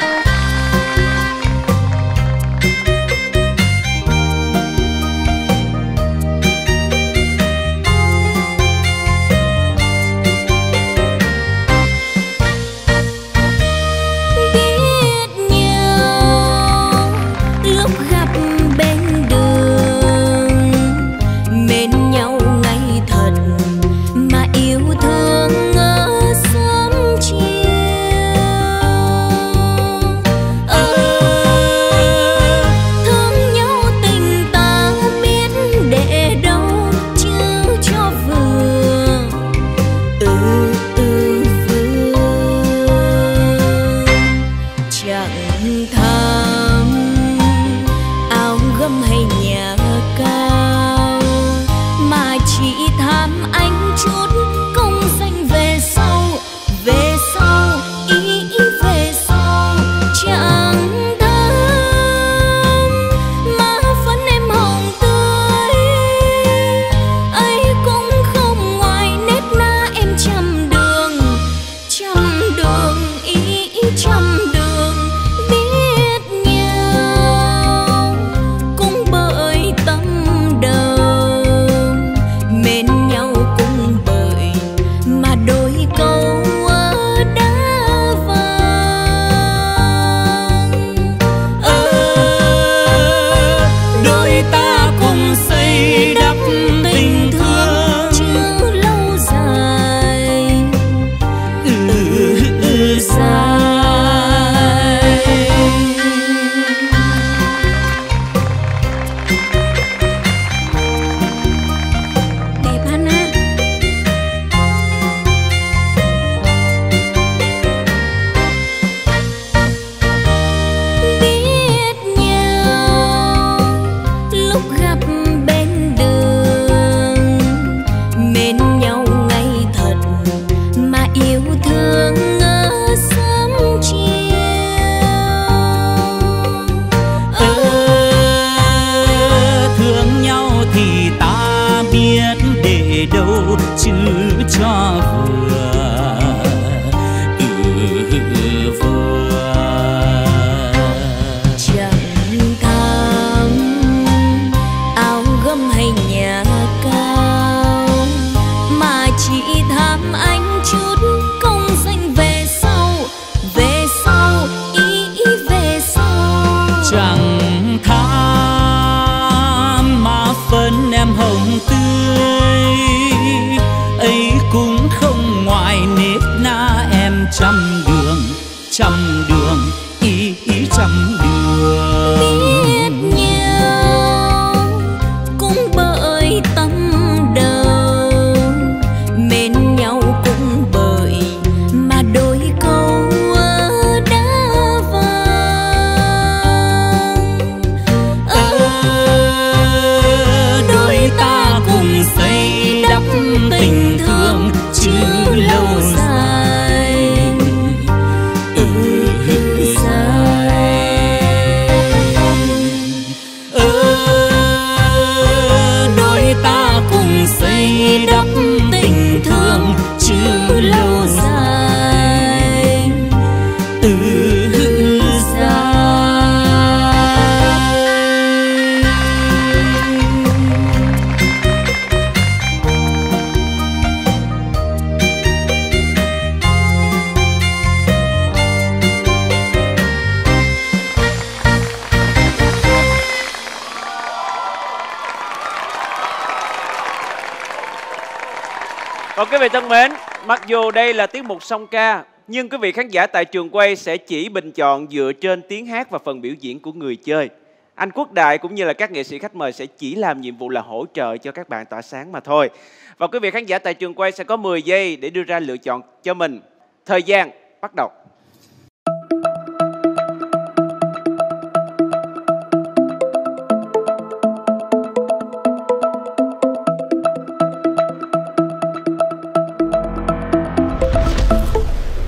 Mặc dù đây là tiết mục song ca, nhưng quý vị khán giả tại trường quay sẽ chỉ bình chọn dựa trên tiếng hát và phần biểu diễn của người chơi. Anh Quốc Đại cũng như là các nghệ sĩ khách mời sẽ chỉ làm nhiệm vụ là hỗ trợ cho các bạn tỏa sáng mà thôi. Và quý vị khán giả tại trường quay sẽ có 10 giây để đưa ra lựa chọn cho mình. Thời gian bắt đầu.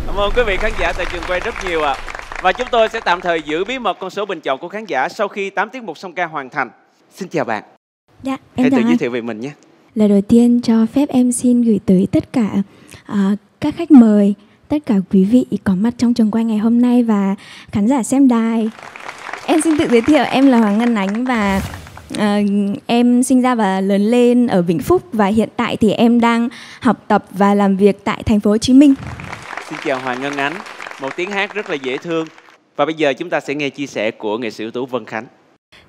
Cảm ơn quý vị khán giả tại trường quay rất nhiều ạ. Và chúng tôi sẽ tạm thời giữ bí mật con số bình chọn của khán giả sau khi 8 tiết mục song ca hoàn thành. Xin chào bạn. Dạ, em chào anh. Hãy tự giới thiệu về mình nhé. Lời đầu tiên cho phép em xin gửi tới tất cả các khách mời, tất cả quý vị có mặt trong trường quay ngày hôm nay và khán giả xem đài. Em xin tự giới thiệu, em là Hoàng Ngân Ánh và em sinh ra và lớn lên ở Vĩnh Phúc và hiện tại thì em đang học tập và làm việc tại thành phố Hồ Chí Minh. Xin chào Hoàng Ngân Ánh, một tiếng hát rất là dễ thương. Và bây giờ chúng ta sẽ nghe chia sẻ của nghệ sĩ ưu tú Vân Khánh.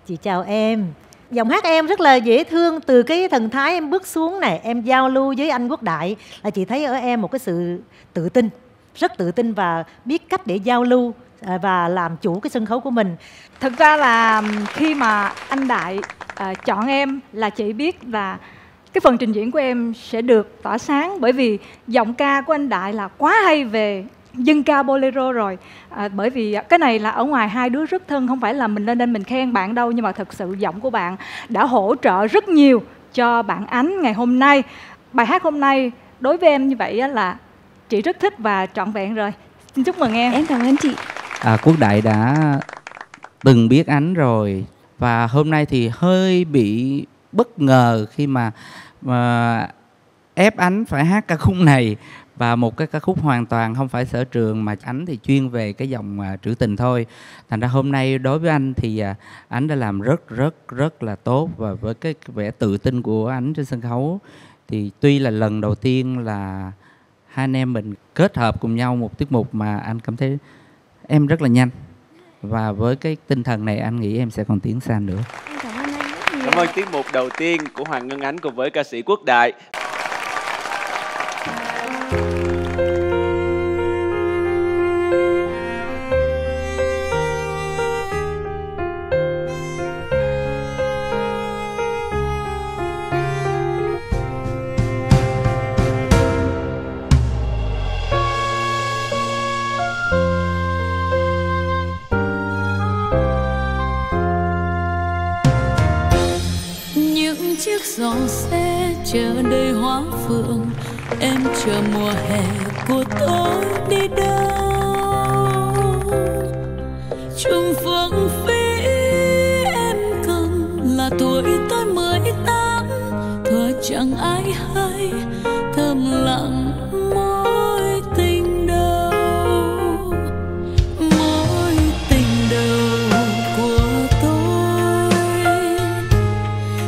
Chị chào em. Giọng hát em rất là dễ thương, từ cái thần thái em bước xuống này, em giao lưu với anh Quốc Đại là chị thấy ở em một cái sự tự tin, rất tự tin và biết cách để giao lưu và làm chủ cái sân khấu của mình. Thực ra là khi mà anh Đại chọn em là chị biết là cái phần trình diễn của em sẽ được tỏa sáng, bởi vì giọng ca của anh Đại là quá hay về dân ca bolero rồi. Bởi vì cái này là ở ngoài hai đứa rất thân, không phải là mình lên đây mình khen bạn đâu, nhưng mà thật sự giọng của bạn đã hỗ trợ rất nhiều cho bạn Ánh ngày hôm nay. Bài hát hôm nay đối với em như vậy là chị rất thích và trọn vẹn rồi. Xin chúc mừng em. Em cảm ơn chị. Quốc Đại đã từng biết Ánh rồi và hôm nay thì hơi bị bất ngờ khi mà ép Ánh phải hát ca khúc này. Và một cái ca khúc hoàn toàn không phải sở trường, mà Ánh thì chuyên về cái dòng trữ tình thôi. Thành ra hôm nay đối với anh thì Ánh đã làm rất là tốt. Và với cái vẻ tự tin của Ánh trên sân khấu thì tuy là lần đầu tiên là hai anh em mình kết hợp cùng nhau một tiết mục, mà anh cảm thấy em rất là nhanh. Và với cái tinh thần này anh nghĩ em sẽ còn tiến xa nữa. Cảm ơn tiết mục đầu tiên của Hoàng Ngân Ánh cùng với ca sĩ Quốc Đại. Gió xe chờ đầy hoa phượng, em chờ mùa hè của tôi đi đâu? Trùng phương phí em cần là tuổi tôi 18, thở chẳng ai hay thầm lặng mối tình đầu, mối tình đầu của tôi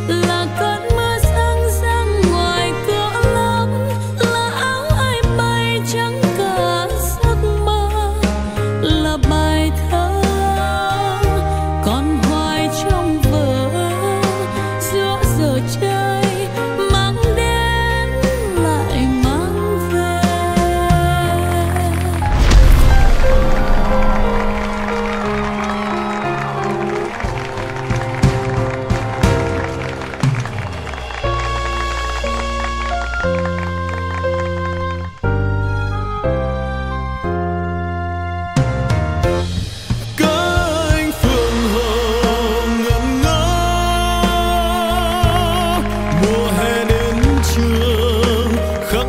là cơn khắc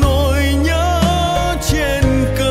nỗi nhớ trên cơn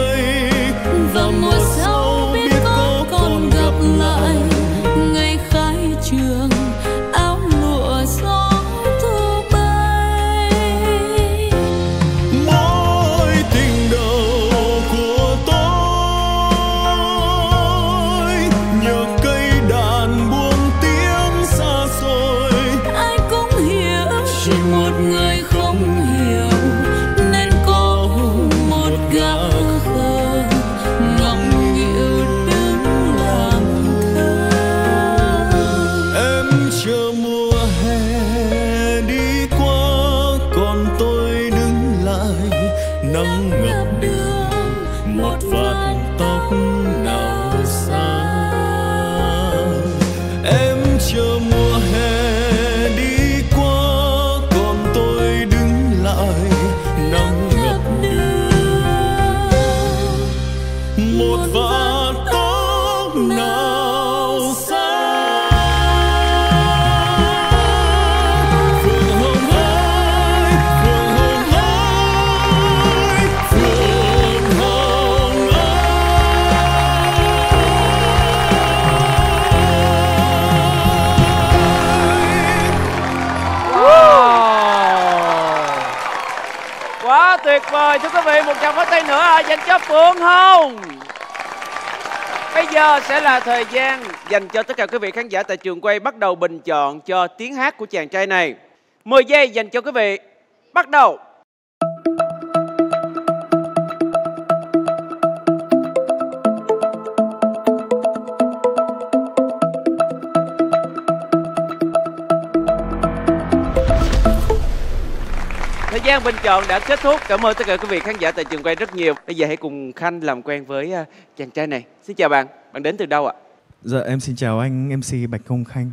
Thưa quý vị, một tràng pháo tay nữa dành cho Phượng Hồng. Bây giờ sẽ là thời gian dành cho tất cả quý vị khán giả tại trường quay bắt đầu bình chọn cho tiếng hát của chàng trai này. 10 giây dành cho quý vị. Bắt đầu. Thời gian bình chọn đã kết thúc. Cảm ơn tất cả quý vị khán giả tại trường quay rất nhiều. Bây giờ hãy cùng Khanh làm quen với chàng trai này. Xin chào bạn, bạn đến từ đâu ạ? Dạ, em xin chào anh MC Bạch Công Khanh.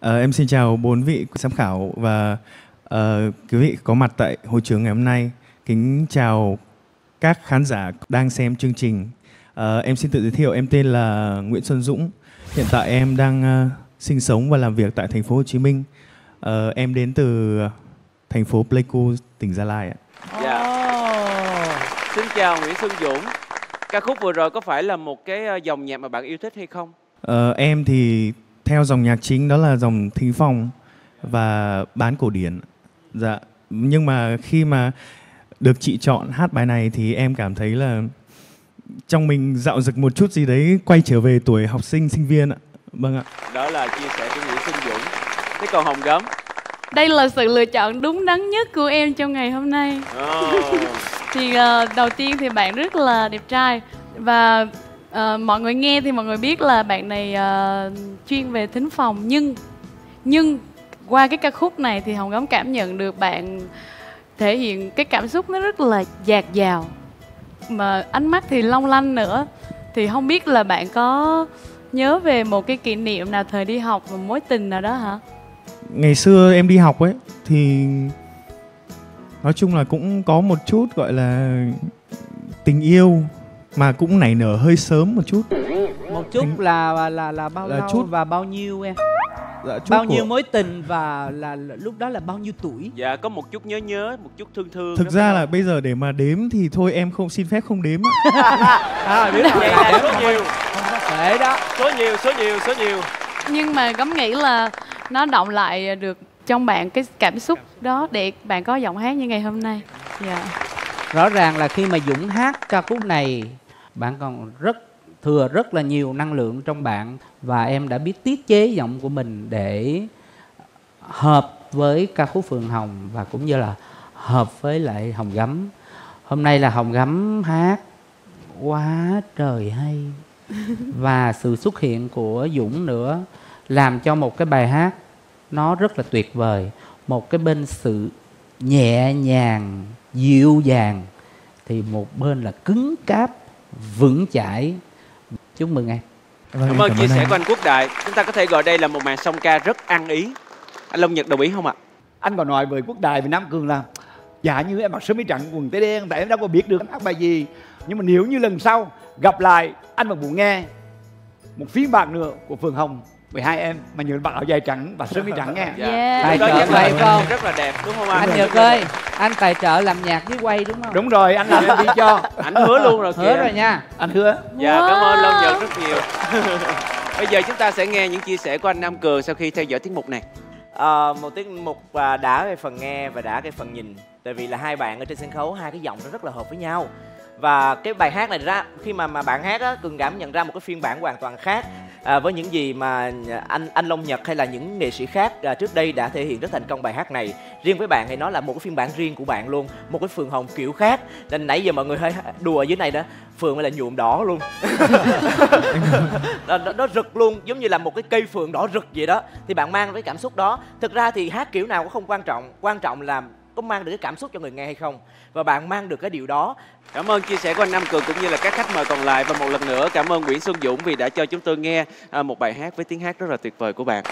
Em xin chào 4 vị giám khảo và quý vị có mặt tại hội trường ngày hôm nay. Kính chào các khán giả đang xem chương trình. Em xin tự giới thiệu, em tên là Nguyễn Xuân Dũng. Hiện tại em đang sinh sống và làm việc tại thành phố Hồ Chí Minh. Em đến từ thành phố Pleiku, tỉnh Gia Lai ạ. Xin chào Nguyễn Xuân Dũng. Ca khúc vừa rồi có phải là một cái dòng nhạc mà bạn yêu thích hay không? Em thì theo dòng nhạc chính đó là dòng thính phòng và bán cổ điển. Dạ. Nhưng mà khi mà được chị chọn hát bài này thì em cảm thấy là trong mình dạo dực một chút gì đấy, quay trở về tuổi học sinh, sinh viên ạ. Vâng ạ. Đó là chia sẻ của Nguyễn Xuân Dũng. Thế còn Hồng Gấm? Đây là sự lựa chọn đúng đắn nhất của em trong ngày hôm nay. Thì đầu tiên thì bạn rất là đẹp trai. Và mọi người nghe thì mọi người biết là bạn này chuyên về thính phòng. Nhưng qua cái ca khúc này thì Hồng Gấm cảm nhận được bạn thể hiện cái cảm xúc nó rất là dạt dào. Mà ánh mắt thì long lanh nữa. Thì không biết là bạn có nhớ về một cái kỷ niệm nào thời đi học, một mối tình nào đó hả? Ngày xưa em đi học ấy thì nói chung là cũng có một chút gọi là tình yêu mà cũng nảy nở hơi sớm một chút. Một chút là bao lâu chút và bao nhiêu em? Dạ, bao nhiêu mối tình và là lúc đó là bao nhiêu tuổi? Dạ, có một chút nhớ, một chút thương. Thực ra là bây giờ để mà đếm thì thôi em không, xin phép không đếm. Biết vậy là số nhiều. Để đó. Số nhiều. Nhưng mà Gấm nghĩ là nó động lại được trong bạn cái cảm xúc đó để bạn có giọng hát như ngày hôm nay. Rõ ràng là khi mà Dũng hát ca khúc này, bạn còn rất là nhiều năng lượng trong bạn. Và em đã biết tiết chế giọng của mình để hợp với ca khúc Phượng Hồng và cũng như là hợp với lại Hồng Gấm. Hôm nay là Hồng Gấm hát quá trời hay. Và sự xuất hiện của Dũng nữa làm cho một cái bài hát nó rất là tuyệt vời. Một cái bên sự nhẹ nhàng, dịu dàng, thì một bên là cứng cáp, vững chãi. Chúc mừng em. Cảm ơn chia sẻ của anh Quốc Đại. Chúng ta có thể gọi đây là một màn song ca rất ăn ý. Anh Long Nhật đồng ý không ạ? Anh còn nói với Quốc Đại, với Nam Cường là dạ như em mặc sơ mi trắng, quần tây đen, tại em đâu có biết được anh hát bài gì. Nhưng mà nếu như lần sau gặp lại, anh mà muốn nghe một phiên bản nữa của Phượng Hồng với hai em mà nhớ mặc áo dài trắng và sơ mi trắng nghe. Tài trợ vậy không? Rất là đẹp đúng không anh? Anh Nhật ơi, anh tài trợ làm nhạc với quay đúng không? Đúng rồi, anh làm đi cho. Anh hứa luôn rồi kìa. Hứa rồi nha. Anh hứa. Dạ, cảm ơn Long Nhật rất nhiều. Bây giờ chúng ta sẽ nghe những chia sẻ của anh Nam Cường sau khi theo dõi tiết mục này. Một tiết mục đã về phần nghe và đã cái phần nhìn. Tại vì là hai bạn ở trên sân khấu, hai cái giọng nó rất là hợp với nhau. Và cái bài hát này ra khi mà bạn hát á, Cường cảm nhận ra một cái phiên bản hoàn toàn khác với những gì mà anh Long Nhật hay là những nghệ sĩ khác trước đây đã thể hiện rất thành công bài hát này. Riêng với bạn thì nó là một cái phiên bản riêng của bạn luôn, một cái Phượng Hồng kiểu khác. Nên nãy giờ mọi người hơi đùa ở dưới này đó, Phượng là nhuộm đỏ luôn. nó rực luôn, giống như là một cái cây phượng đỏ rực vậy đó. Thì bạn mang cái cảm xúc đó. Thực ra thì hát kiểu nào cũng không quan trọng, quan trọng là có mang được cái cảm xúc cho người nghe hay không, và bạn mang được cái điều đó. Cảm ơn chia sẻ của anh Nam Cường cũng như là các khách mời còn lại, và một lần nữa cảm ơn Nguyễn Xuân Dũng vì đã cho chúng tôi nghe một bài hát với tiếng hát rất là tuyệt vời của bạn.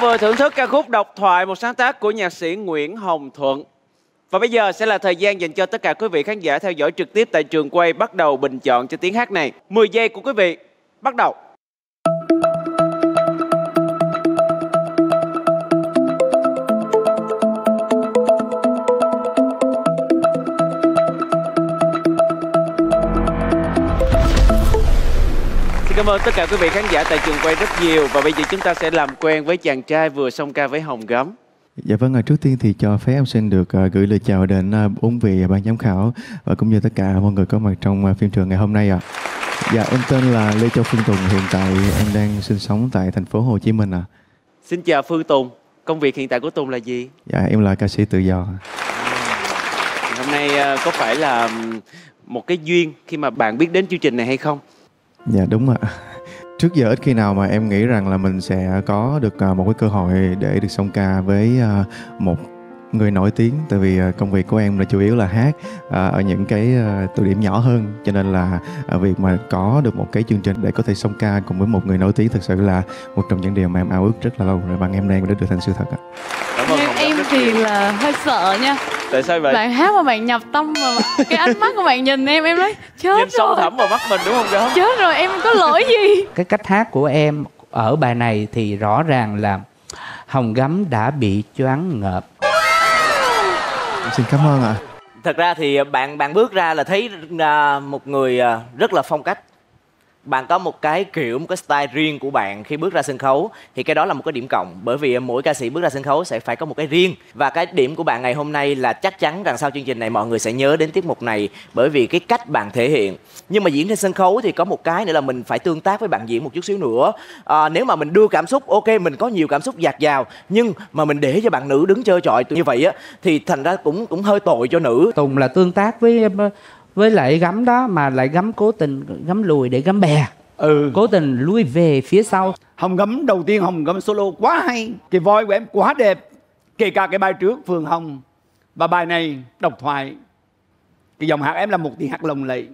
Vừa thưởng thức ca khúc Độc Thoại, một sáng tác của nhạc sĩ Nguyễn Hồng Thuận. Và bây giờ sẽ là thời gian dành cho tất cả quý vị khán giả theo dõi trực tiếp tại trường quay bắt đầu bình chọn cho tiếng hát này. 10 giây của quý vị, bắt đầu. Cảm ơn tất cả quý vị khán giả tại trường quay rất nhiều. Và bây giờ chúng ta sẽ làm quen với chàng trai vừa xong ca với Hồng Gấm. Dạ vâng, trước tiên thì cho phép em xin được gửi lời chào đến 4 vị ban giám khảo và cũng như tất cả mọi người có mặt trong phim trường ngày hôm nay ạ. Dạ, em tên là Lê Châu Phương Tùng, hiện tại em đang sinh sống tại thành phố Hồ Chí Minh ạ. Xin chào Phương Tùng, công việc hiện tại của Tùng là gì? Dạ, em là ca sĩ tự do. Hôm nay có phải là một cái duyên khi mà bạn biết đến chương trình này hay không? Dạ đúng ạ. Trước giờ ít khi nào mà em nghĩ rằng là mình sẽ có được một cái cơ hội để được song ca với một người nổi tiếng. Tại vì công việc của em là chủ yếu là hát ở những cái tụ điểm nhỏ hơn. Cho nên là việc mà có được một cái chương trình để có thể song ca cùng với một người nổi tiếng thật sự là một trong những điều mà em ao ước rất là lâu rồi. Bạn em đang đã được thành sự thật ạ. Em thì là hơi sợ nha. Tại sao vậy? Bạn hát mà bạn nhập tâm mà cái ánh mắt của bạn nhìn em nói chết nhìn sâu thẳm vào mắt mình đúng không đó? Chết rồi, em có lỗi gì? Cái cách hát của em ở bài này thì rõ ràng là Hồng Gấm đã bị choáng ngợp. Xin cảm ơn ạ. Thật ra thì bạn bước ra là thấy một người rất là phong cách. Bạn có một cái kiểu, một cái style riêng của bạn khi bước ra sân khấu. Thì cái đó là một cái điểm cộng. Bởi vì mỗi ca sĩ bước ra sân khấu sẽ phải có một cái riêng. Và cái điểm của bạn ngày hôm nay là chắc chắn rằng sau chương trình này mọi người sẽ nhớ đến tiết mục này, bởi vì cái cách bạn thể hiện. Nhưng mà diễn trên sân khấu thì có một cái nữa là mình phải tương tác với bạn diễn một chút xíu nữa. Nếu mà mình đưa cảm xúc, ok mình có nhiều cảm xúc dạt dào, nhưng mà mình để cho bạn nữ đứng chơi chọi như vậy á, thì thành ra cũng hơi tội cho nữ. Tùng là tương tác với lại Gấm đó, mà lại Gấm cố tình Gấm lùi để Gấm bè. Cố tình lui về phía sau. Hồng Gấm đầu tiên, Hồng Gấm solo quá hay. Cái voi của em quá đẹp. Kể cả cái bài trước Phường Hồng và bài này Độc Thoại. Cái dòng hát em là một tiếng hát lồng lẫy.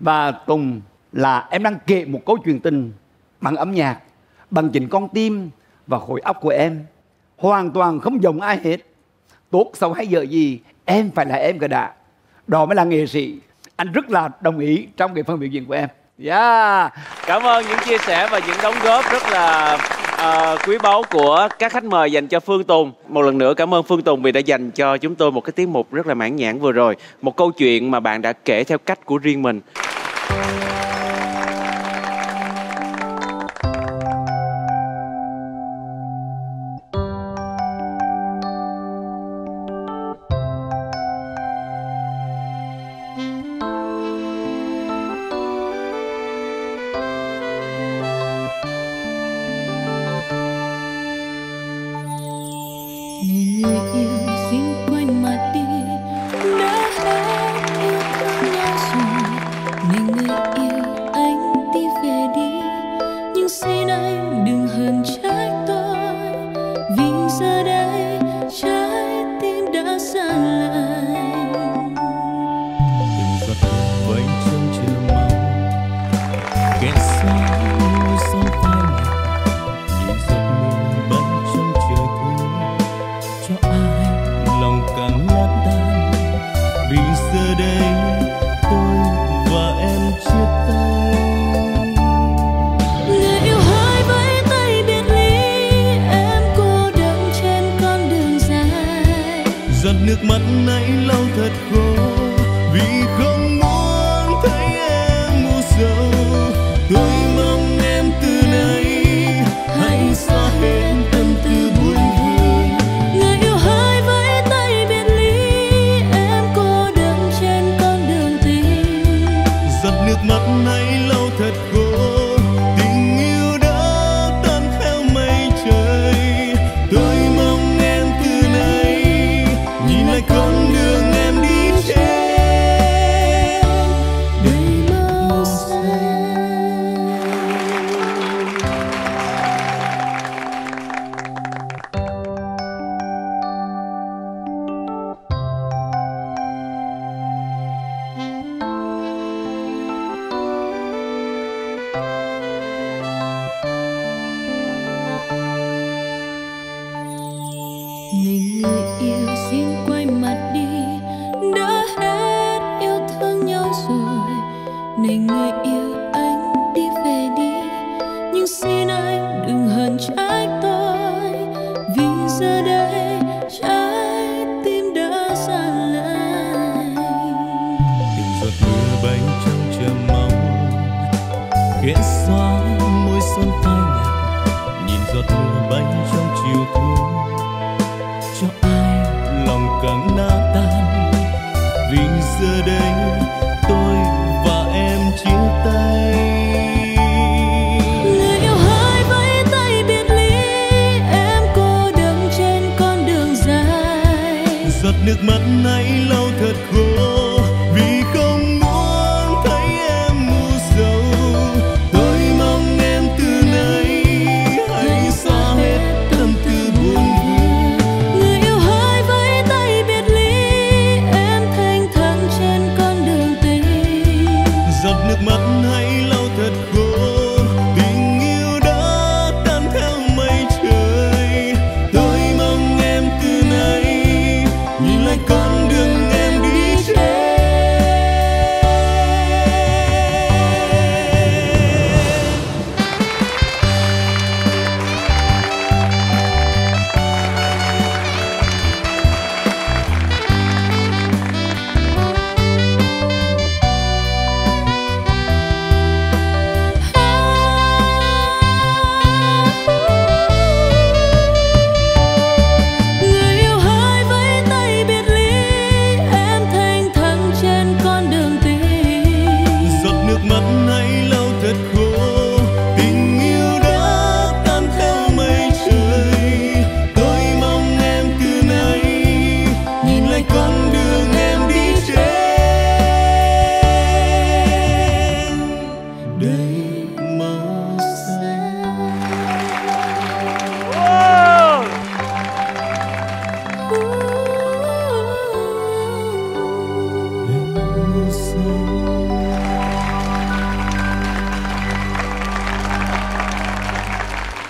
Và cùng là em đang kể một câu chuyện tình bằng âm nhạc, bằng chính con tim và khối óc của em. Hoàn toàn không giống ai hết. Tốt xấu hay giờ gì, em phải là em cả đã. Đó mới là nghệ sĩ. Anh rất là đồng ý trong cái phần biểu diễn của em. Yeah. Cảm ơn những chia sẻ và những đóng góp rất là quý báu của các khách mời dành cho Phương Tùng. Một lần nữa cảm ơn Phương Tùng vì đã dành cho chúng tôi một cái tiết mục rất là mãn nhãn vừa rồi. Một câu chuyện mà bạn đã kể theo cách của riêng mình.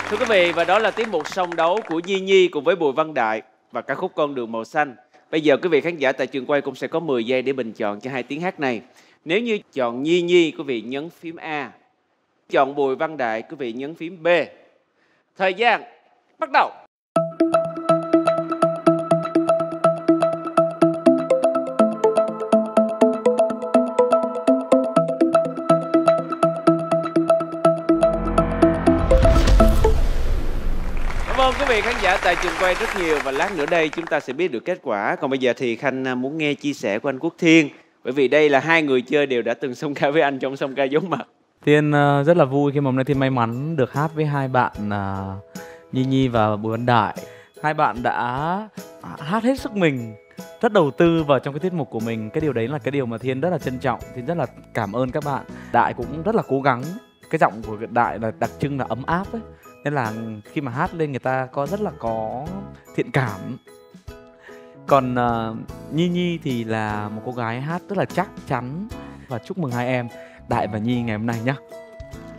Thưa quý vị, và đó là tiết mục song đấu của Nhi Nhi cùng với Bùi Văn Đại và ca khúc Con Đường Màu Xanh. Bây giờ quý vị khán giả tại trường quay cũng sẽ có 10 giây để bình chọn cho hai tiếng hát này. Nếu như chọn Nhi Nhi, quý vị nhấn phím A. Chọn Bùi Văn Đại, quý vị nhấn phím B. Thời gian bắt đầu. Quý vị khán giả tại trường quay rất nhiều và lát nữa đây chúng ta sẽ biết được kết quả. Còn bây giờ thì Khanh muốn nghe chia sẻ của anh Quốc Thiên, bởi vì đây là hai người chơi đều đã từng song ca với anh trong song ca Giấu Mặt. Thiên rất là vui khi mà hôm nay Thiên may mắn được hát với hai bạn Nhi Nhi và Bùi Văn Đại. Hai bạn đã hát hết sức mình, rất đầu tư vào trong cái tiết mục của mình. Cái điều đấy là cái điều mà Thiên rất là trân trọng. Thiên rất là cảm ơn các bạn. Đại cũng rất là cố gắng. Cái giọng của Đại là đặc trưng là ấm áp ấy, nên là khi mà hát lên người ta rất là có thiện cảm. Còn Nhi Nhi thì là một cô gái hát rất là chắc chắn. Và chúc mừng hai em Đại và Nhi ngày hôm nay nhé.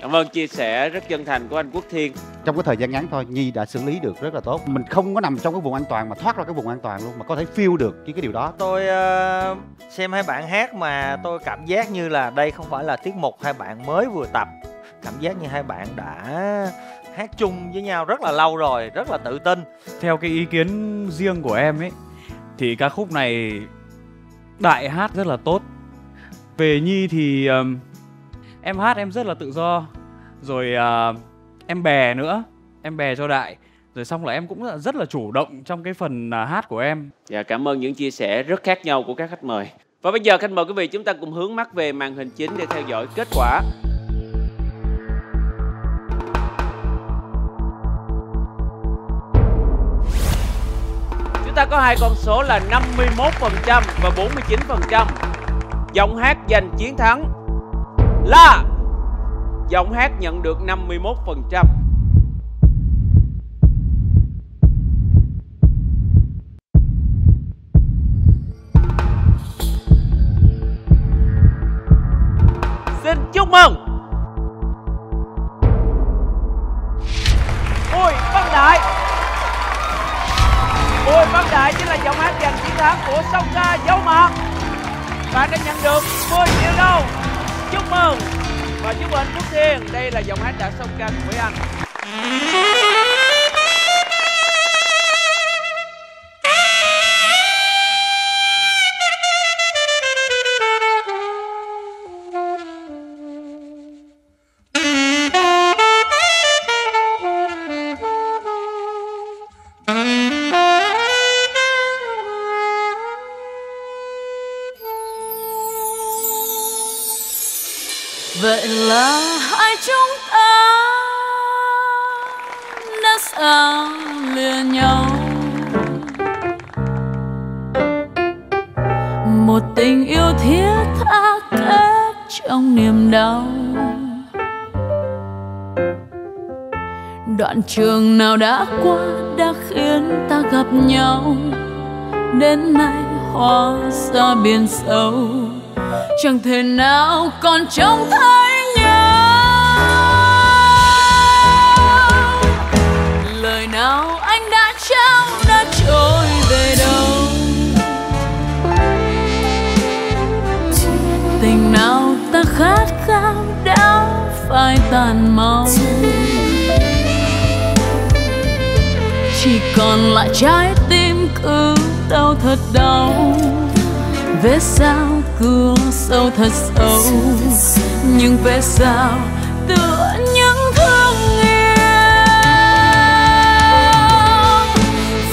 Cảm ơn chia sẻ rất chân thành của anh Quốc Thiên. Trong cái thời gian ngắn thôi, Nhi đã xử lý được rất là tốt. Mình không có nằm trong cái vùng an toàn mà thoát ra cái vùng an toàn luôn, mà có thể feel được cái điều đó. Tôi xem hai bạn hát mà tôi cảm giác như là đây không phải là tiết mục hai bạn mới vừa tập. Cảm giác như hai bạn đã hát chung với nhau rất là lâu rồi, rất là tự tin. Theo cái ý kiến riêng của em ấy, thì ca khúc này Đại hát rất là tốt. Về Nhi thì em hát em rất là tự do. Rồi em bè nữa, em bè cho Đại. Rồi xong là em cũng rất là chủ động trong cái phần hát của em. Dạ, cảm ơn những chia sẻ rất khác nhau của các khách mời. Và bây giờ Khanh mời quý vị chúng ta cùng hướng mắt về màn hình chính để theo dõi kết quả. Ta có hai con số là 51% và 49%. Giọng hát giành chiến thắng là giọng hát nhận được 51%. Xin chúc mừng Bùi Văn Đại. Bùi Văn Đại chính là giọng hát giành chiến thắng của song ca Giấu Mặt. Bạn đã nhận được 10 triệu đồng. Chúc mừng. Và chúc mừng Quốc Thiên. Đây là giọng hát đã song ca cùng với anh. Vậy là hai chúng ta đã sao lìa nhau, một tình yêu thiết tha kết trong niềm đau. Đoạn trường nào đã qua đã khiến ta gặp nhau, đến nay hóa ra biển sâu. Chẳng thể nào còn trông thấy nhau. Lời nào anh đã trao đã trôi về đâu. Tình nào ta khát khao đã phải tàn mau. Chỉ còn lại trái tim cứ đau thật đau. Về sao cửa sâu thật sâu, nhưng về sao tựa những thương yêu.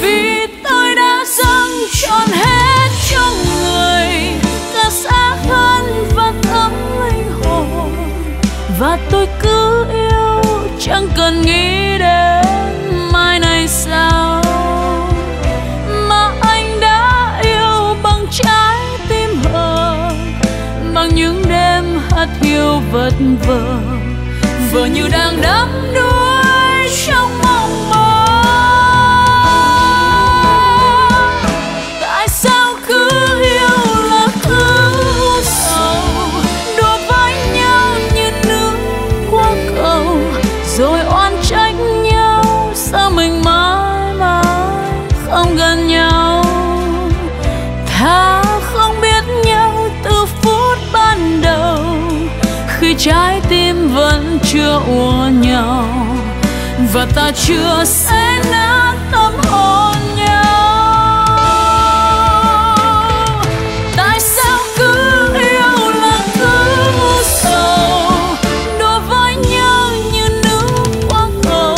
Vì tôi đã dâng trọn hết cho người, cả xác thân và tấm linh hồn. Và tôi cứ yêu chẳng cần nghĩ đến mai này sao. Những đêm hát yêu vật vờ, vờ như đang đắm đuối trong mộng mơ. Tại sao cứ yêu là cứ sầu, đùa với nhau như nước qua cầu, rồi oan trách nhau. chưa ùa nhau và ta chưa xé nát tâm hồn nhau. Tại sao cứ yêu là cứ sầu đối với nhau như nước qua cầu,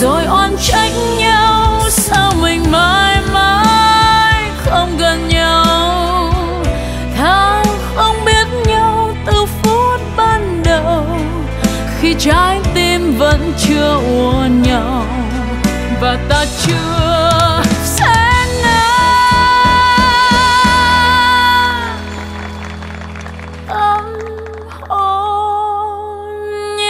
rồi oan trách nhau sao mình mãi mãi không gần nhau. Thà không biết nhau từ phút ban đầu khi trái tim vẫn chưa ùa nhau và ta chưa sẽ nát tâm hồn nhau.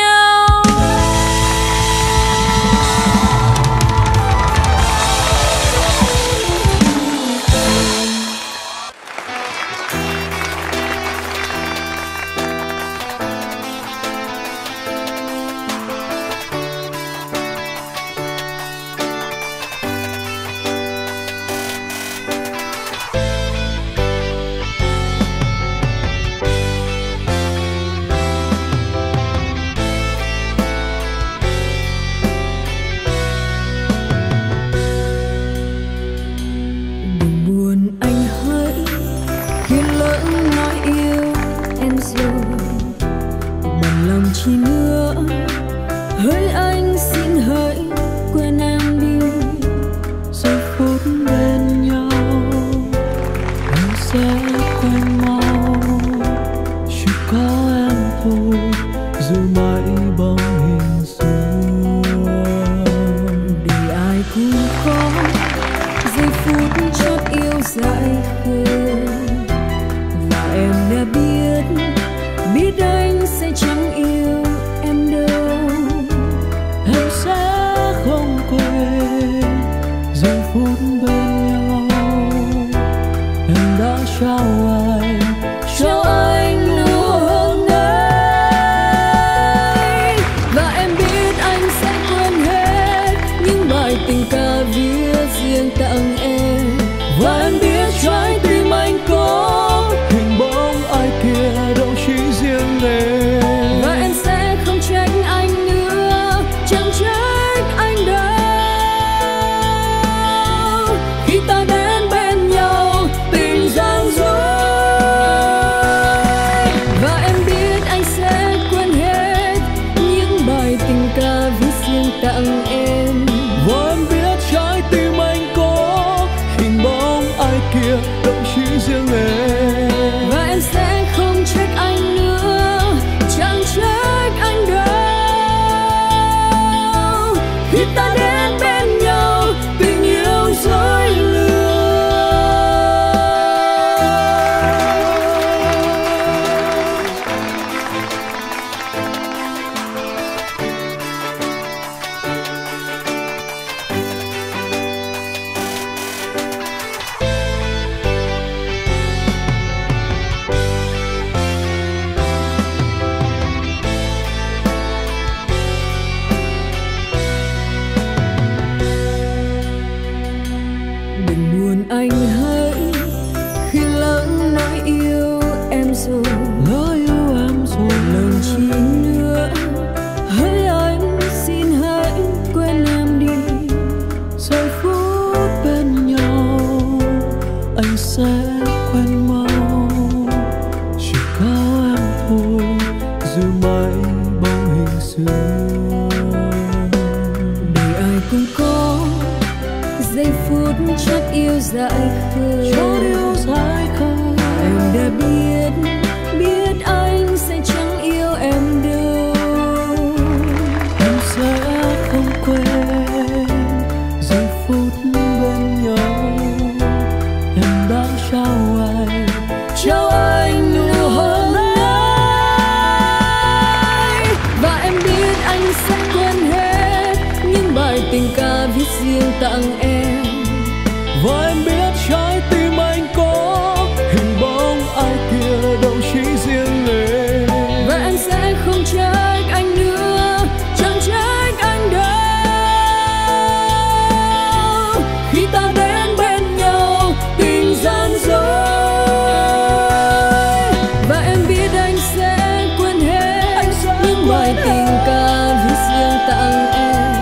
tình ca viết riêng tặng em,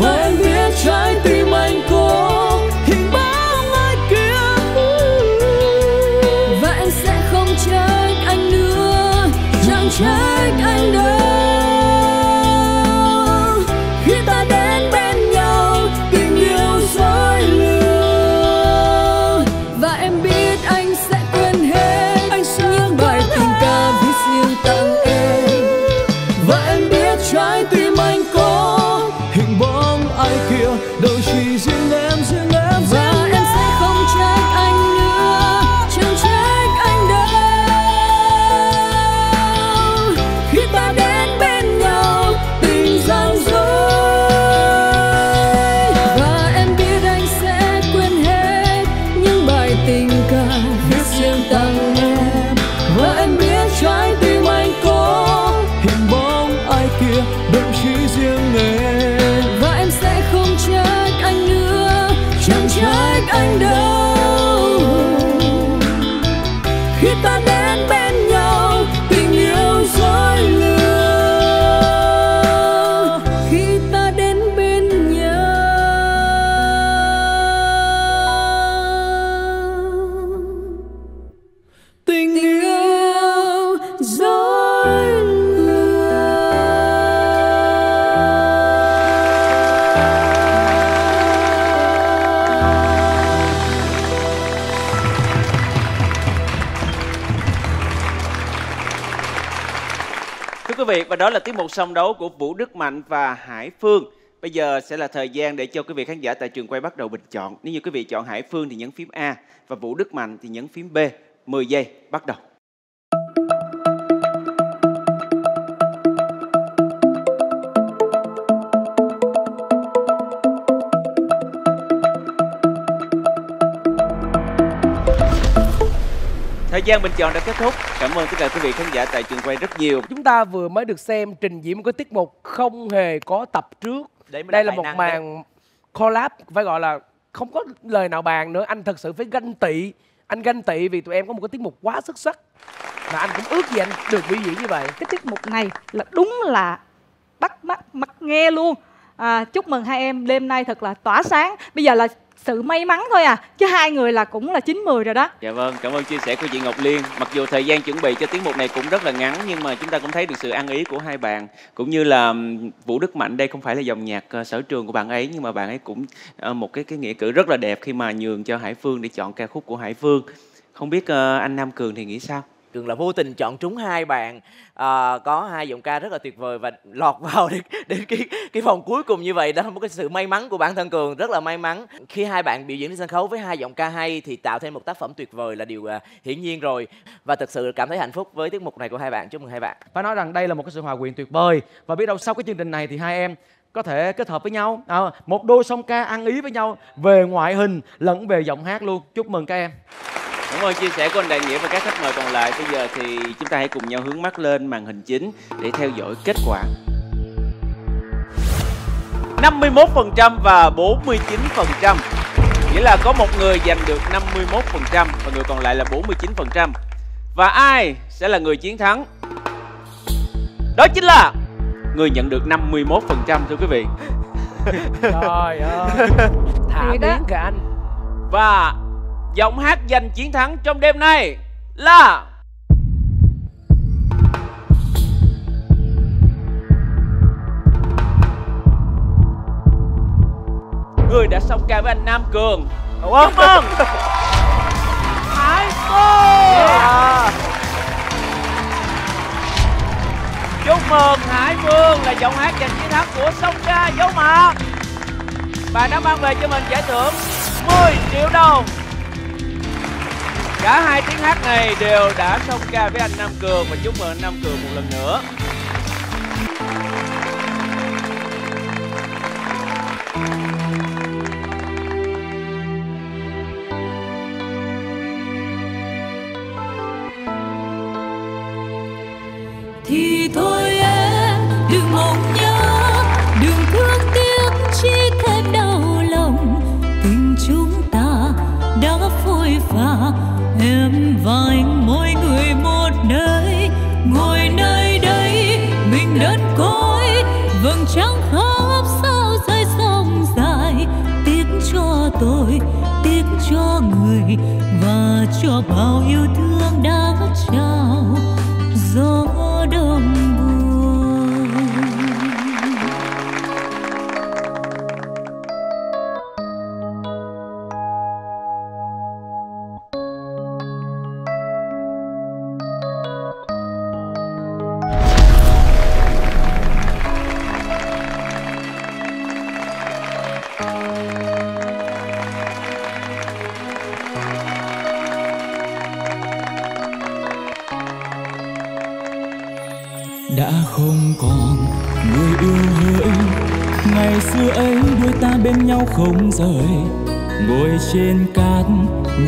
và em biết trái tim anh có hình bóng ai kia, và em sẽ không trách anh nữa, chẳng trách anh đâu. Khi ta đến bên nhau tình yêu dối lừa, và em biết anh sẽ quên hết, anh sẽ những bài tình ca viết riêng tặng em. Trái tim anh có hình bóng ai kia, đâu chỉ riêng em, riêng em, và em sẽ không trách anh nữa, chẳng trách anh đâu. Khi ta đến bên nhau tình giang dối, và em biết anh sẽ quên hết những bài tình ca viết riêng tặng em, và em biết trái tim anh có hình bóng đâu chỉ riêng em, và em sẽ không trách anh nữa, chẳng trách anh đâu. Khi ta đến bên nhau tình yêu dối lừa, khi ta đến bên nhau tình yêu dối lừa. Quý vị, và đó là tiết mục song đấu của Vũ Đức Mạnh và Hải Phương. Bây giờ sẽ là thời gian để cho quý vị khán giả tại trường quay bắt đầu bình chọn. Nếu như quý vị chọn Hải Phương thì nhấn phím A, và Vũ Đức Mạnh thì nhấn phím B. 10 giây bắt đầu. Thời gian bình chọn đã kết thúc. Cảm ơn tất cả quý vị khán giả tại trường quay rất nhiều. Chúng ta vừa mới được xem trình diễn một cái tiết mục không hề có tập trước. Đây là một màn collab, phải gọi là không có lời nào bàn nữa. Anh thật sự phải ganh tị. Anh ganh tị vì tụi em có một cái tiết mục quá xuất sắc, và anh cũng ước gì anh được biểu diễn như vậy. Cái tiết mục này là đúng là bắt mắt, mắt nghe luôn. Chúc mừng hai em đêm nay thật là tỏa sáng. Bây giờ là sự may mắn thôi à, chứ hai người là cũng là 9-10 rồi đó. Dạ vâng, cảm ơn chia sẻ của chị Ngọc Liên. Mặc dù thời gian chuẩn bị cho tiết mục này cũng rất là ngắn, nhưng mà chúng ta cũng thấy được sự ăn ý của hai bạn, cũng như là Vũ Đức Mạnh đây không phải là dòng nhạc sở trường của bạn ấy, nhưng mà bạn ấy cũng một cái nghĩa cử rất là đẹp khi mà nhường cho Hải Phương để chọn ca khúc của Hải Phương. Không biết anh Nam Cường thì nghĩ sao? Cường là vô tình chọn trúng hai bạn, có hai giọng ca rất là tuyệt vời và lọt vào đến cái vòng cuối cùng như vậy. Đó là một cái sự may mắn của bản thân Cường, rất là may mắn. Khi hai bạn biểu diễn trên sân khấu với hai giọng ca hay thì tạo thêm một tác phẩm tuyệt vời là điều hiển nhiên rồi. Và thực sự cảm thấy hạnh phúc với tiết mục này của hai bạn. Chúc mừng hai bạn. Phải nói rằng đây là một cái sự hòa quyện tuyệt vời, và biết đâu sau cái chương trình này thì hai em có thể kết hợp với nhau, một đôi song ca ăn ý với nhau về ngoại hình lẫn về giọng hát luôn. Chúc mừng các em. Cảm ơn chia sẻ của anh Đại Nghĩa và các khách mời còn lại. Bây giờ thì chúng ta hãy cùng nhau hướng mắt lên màn hình chính để theo dõi kết quả. 51% và 49%. Nghĩa là có một người giành được 51% và người còn lại là 49%. Và ai sẽ là người chiến thắng? Đó chính là người nhận được 51% thưa quý vị. Trời ơi, thả miếng kìa anh. Và giọng hát giành chiến thắng trong đêm nay là người đã song ca với anh Nam Cường. Cảm ơn Hải Phương. Chúc mừng Hải Phương là giọng hát giành chiến thắng của song ca Dấu Mộc. Bạn đã mang về cho mình giải thưởng 10 triệu đồng. Cả hai tiếng hát này đều đã song ca với anh Nam Cường, và chúc mừng anh Nam Cường một lần nữa. Thì thôi em đừng mong nhớ, đừng thương tiếc chi thêm đau lòng. Tình chúng ta đã phôi pha, em và anh mỗi người một nơi, ngồi nơi đây vầng trăng khóc sao rơi sông dài, tiếc cho tôi, tiếc cho người và cho bao yêu thương đã trao gió đông buồn. Đã không còn người yêu hỡi, ngày xưa ấy đôi ta bên nhau không rời, ngồi trên cát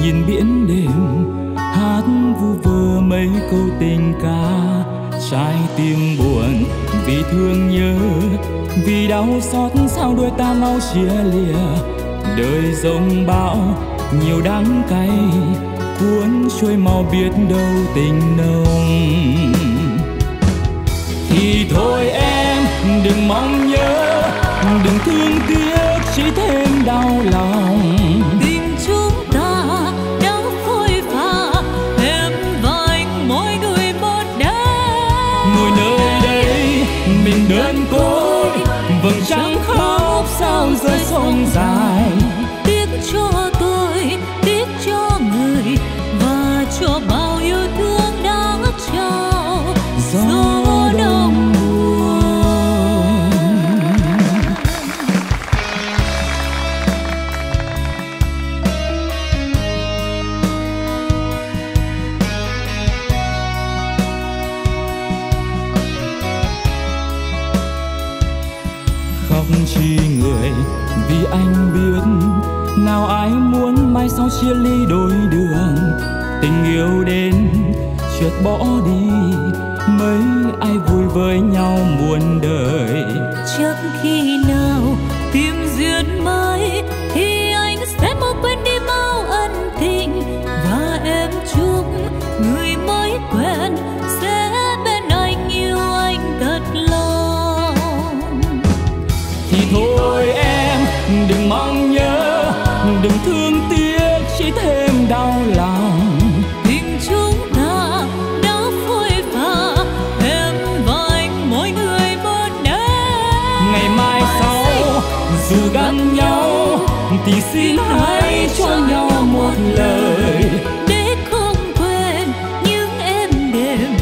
nhìn biển đêm, hát vu vơ mấy câu tình ca. Trái tim buồn vì thương nhớ, vì đau xót sao đôi ta mau chia lìa. Đời giông bão nhiều đắng cay, cuốn trôi mau biết đâu tình nồng. Thì thôi em đừng mong nhớ, đừng thương tiếc chỉ thêm đau lòng. Tình chúng ta đã phôi pha, em và anh mỗi người một đêm. Ngồi nơi đây mình đơn côi, vầng trăng khóc sao rơi sông dài. Tiếc cho tôi, tiếc cho người và cho bao yêu thương đã trao gió đông buồn. Khóc chi người vì anh biết, nào ai muốn mai sau chia ly đôi đường. Tình yêu đến chợt bỏ đi, mấy ai vui với nhau muôn đời. Trước khi nào tìm duyên mới thì anh sẽ mau quên đi bao ân tình, và em chúc người mới quen sẽ bên anh yêu anh thật lòng. Thì thôi em đừng mong nhớ, đừng thương tiếc chỉ thêm đau lòng. Dù gắn nhau thì xin hãy cho nhau một lời, để không quên những êm đềm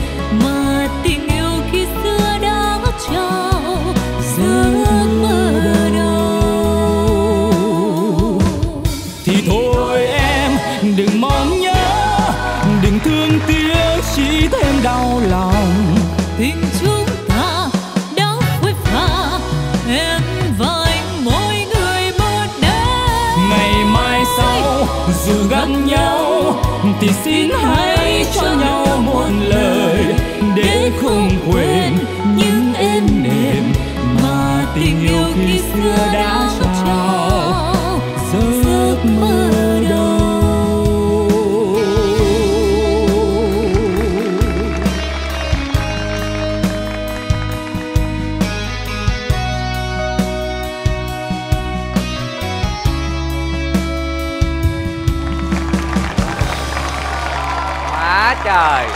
mà tình yêu khi xưa đã trao giấc mơ đầu. Thì thôi em đừng mong nhớ, đừng thương tiếc chỉ thêm đau lòng. Tình chúng ta đã vội vã, em dù gắn nhau thì xin hãy cho nhau một lời, để không quên những êm đềm mà tình yêu khi xưa đã trao giấc mơ đầu. Trời.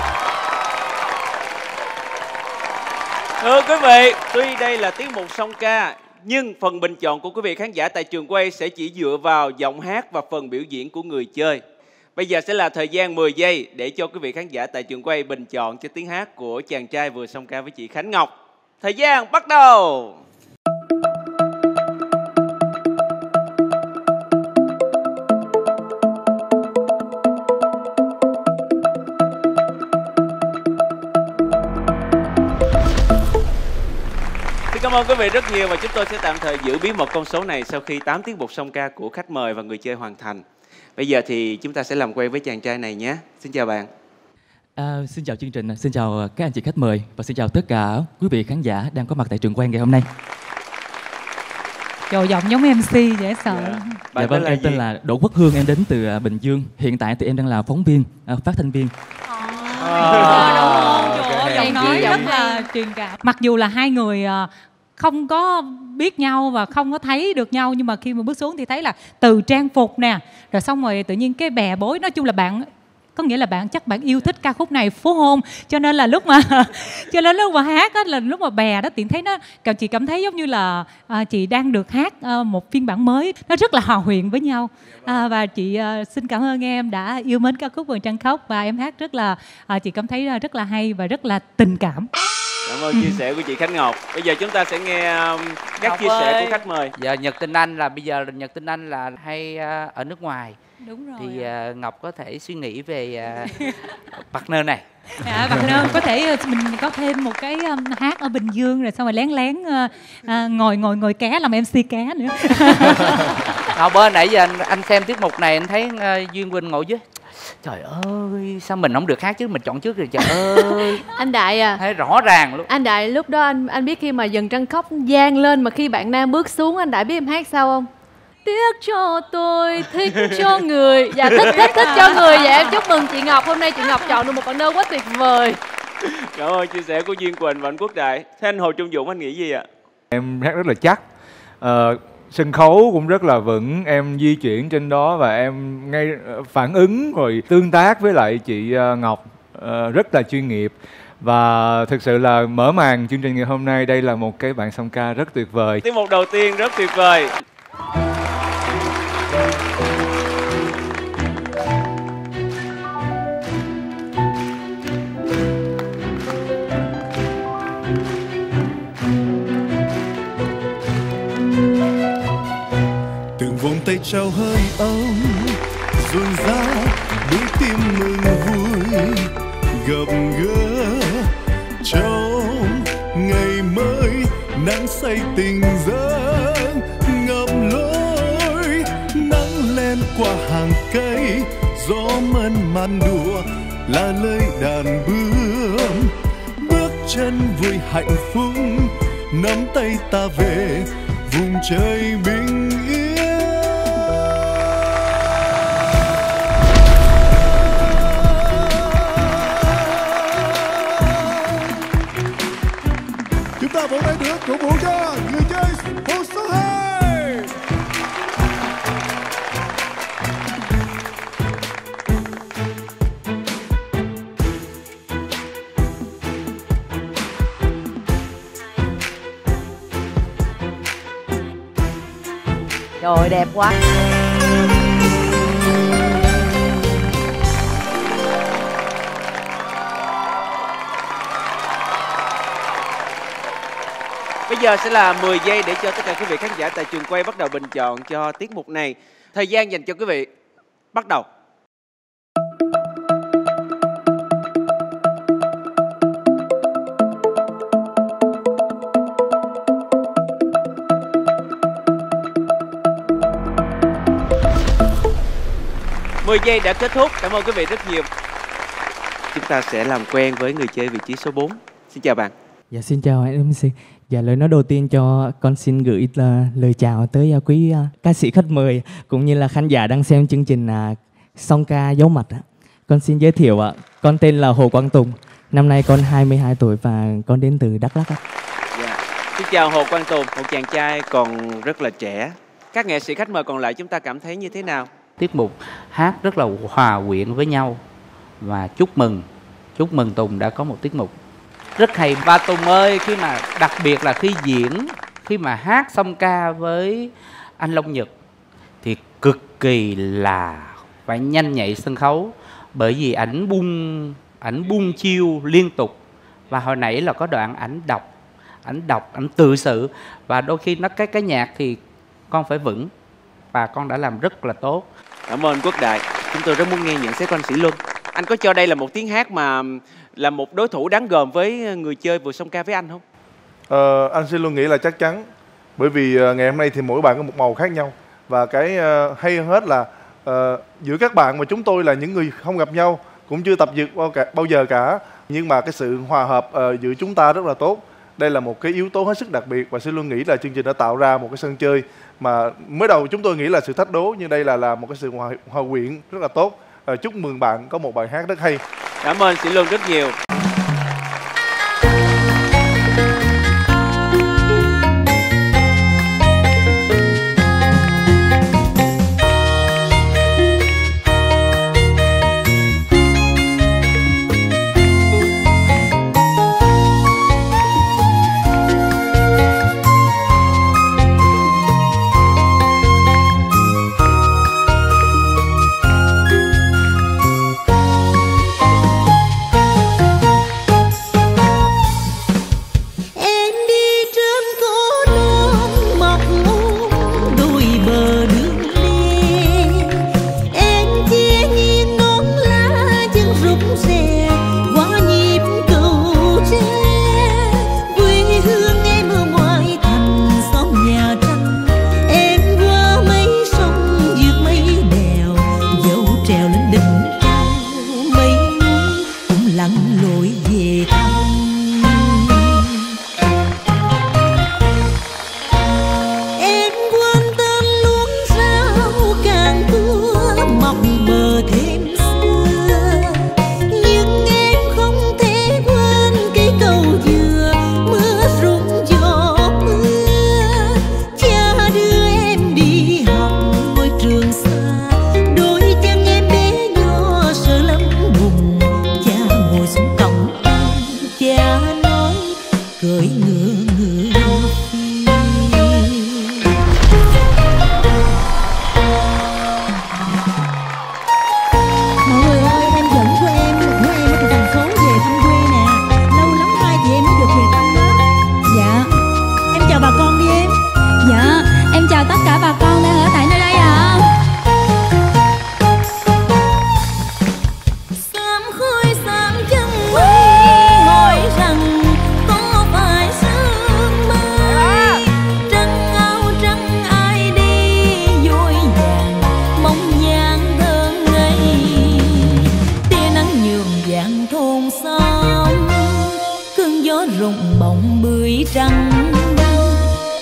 Thưa quý vị, tuy đây là tiết mục song ca, nhưng phần bình chọn của quý vị khán giả tại trường quay sẽ chỉ dựa vào giọng hát và phần biểu diễn của người chơi. Bây giờ sẽ là thời gian 10 giây để cho quý vị khán giả tại trường quay bình chọn cho tiếng hát của chàng trai vừa song ca với chị Khánh Ngọc. Thời gian bắt đầu. Cảm ơn quý vị rất nhiều và chúng tôi sẽ tạm thời giữ bí mật con số này sau khi 8 tiết mục song ca của khách mời và người chơi hoàn thành. Bây giờ thì chúng ta sẽ làm quen với chàng trai này nhé. Xin chào bạn. Xin chào chương trình, xin chào các anh chị khách mời và xin chào tất cả quý vị khán giả đang có mặt tại trường quay ngày hôm nay. Trời, giọng giống MC dễ sợ. Dạ vâng, em tên là Đỗ Quốc Hương, em đến từ Bình Dương. Hiện tại thì em đang là phóng viên, phát thanh viên. Giọng nói rất là truyền cảm. Mặc dù là hai người không có biết nhau và không có thấy được nhau, nhưng mà khi mà bước xuống thì thấy là từ trang phục nè, rồi xong rồi tự nhiên cái bè bối, nói chung là bạn, có nghĩa là bạn chắc bạn yêu thích ca khúc này phố hôn, cho nên là lúc mà hát á, là lúc mà bè đó tiện thấy nó, chị cảm thấy giống như là chị đang được hát một phiên bản mới, nó rất là hòa quyện với nhau. Và chị xin cảm ơn em đã yêu mến ca khúc Vườn Trăng Khóc, và em hát rất là chị cảm thấy rất là hay và rất là tình cảm. Cảm ơn chia sẻ của chị Khánh Ngọc. Bây giờ chúng ta sẽ nghe các Ngọc chia sẻ của khách mời. Giờ Nhật Tinh Anh là hay ở nước ngoài. Đúng rồi. Thì Ngọc có thể suy nghĩ về partner này. Partner có thể mình có thêm một cái hát ở Bình Dương rồi xong rồi lén lén ngồi ké làm MC ké nữa. Bữa nãy giờ anh xem tiết mục này anh thấy Duyên Quỳnh ngồi với. Trời ơi, sao mình không được hát chứ, mình chọn trước rồi trời ơi. Anh Đại à, thấy rõ ràng luôn. Anh Đại lúc đó anh biết khi mà Vườn Trăng Khóc vang lên mà khi bạn nam bước xuống, anh Đại biết em hát sao không? Tiếc cho tôi, thích cho người. Dạ thích cho người. Dạ em chúc mừng chị Ngọc, hôm nay chị Ngọc chọn được một partner quá tuyệt vời. Cảm ơn chia sẻ của Duyên Quỳnh và anh Quốc Đại. Thế anh Hồ Trung Dũng anh nghĩ gì ạ? Em hát rất là chắc, sân khấu cũng rất là vững, em di chuyển trên đó và em ngay phản ứng rồi tương tác với lại chị Ngọc rất là chuyên nghiệp. Và thực sự là mở màn chương trình ngày hôm nay, đây là một cái bản song ca rất tuyệt vời. Tiết mục đầu tiên rất tuyệt vời. Tay trao hơi ấm dồn dào đôi tim mừng vui gặp gỡ trong ngày mới, nắng say tình giấc ngập lối, nắng lên qua hàng cây, gió mơn man đùa là lời đàn bướm, bước chân vui hạnh phúc, nắm tay ta về vùng trời bình yên. Vỗ tay được cổ vũ cho người chơi vô số 2. Trời đẹp quá. Bây giờ sẽ là 10 giây để cho tất cả quý vị khán giả tại trường quay bắt đầu bình chọn cho tiết mục này. Thời gian dành cho quý vị bắt đầu. Mười giây đã kết thúc. Cảm ơn quý vị rất nhiều. Chúng ta sẽ làm quen với người chơi vị trí số 4. Xin chào bạn. Dạ xin chào MC. Dạ lời nói đầu tiên cho con xin gửi lời chào tới quý ca sĩ khách mời cũng như là khán giả đang xem chương trình Song Ca Giấu Mặt. Con xin giới thiệu ạ, con tên là Hồ Quang Tùng, năm nay con 22 tuổi và con đến từ Đắk Lắk. Dạ. Xin chào Hồ Quang Tùng, một chàng trai còn rất là trẻ. Các nghệ sĩ khách mời còn lại chúng ta cảm thấy như thế nào? Tiết mục hát rất là hòa quyện với nhau và chúc mừng Tùng đã có một tiết mục rất hay. Và Tùng ơi, khi mà đặc biệt là khi diễn, khi mà hát song ca với anh Long Nhật thì cực kỳ là phải nhanh nhạy sân khấu, bởi vì ảnh bung chiêu liên tục. Và hồi nãy là có đoạn ảnh tự sự, và đôi khi nó cái nhạc thì con phải vững, và con đã làm rất là tốt. Cảm ơn Quốc Đại. Chúng tôi rất muốn nghe nhận xét của anh Sĩ Luân. Anh có cho đây là một tiếng hát mà là một đối thủ đáng gờm với người chơi vừa song ca với anh không? Anh Sĩ Luân nghĩ là chắc chắn, bởi vì ngày hôm nay thì mỗi bạn có một màu khác nhau, và cái hay hơn hết là giữa các bạn và chúng tôi là những người không gặp nhau, cũng chưa tập dượt bao giờ cả, nhưng mà cái sự hòa hợp giữa chúng ta rất là tốt. Đây là một cái yếu tố hết sức đặc biệt, và Sĩ Luân nghĩ là chương trình đã tạo ra một cái sân chơi mà mới đầu chúng tôi nghĩ là sự thách đố, nhưng đây là một cái sự hòa quyện rất là tốt. Chúc mừng bạn có một bài hát rất hay. Cảm ơn Sĩ Luân rất nhiều.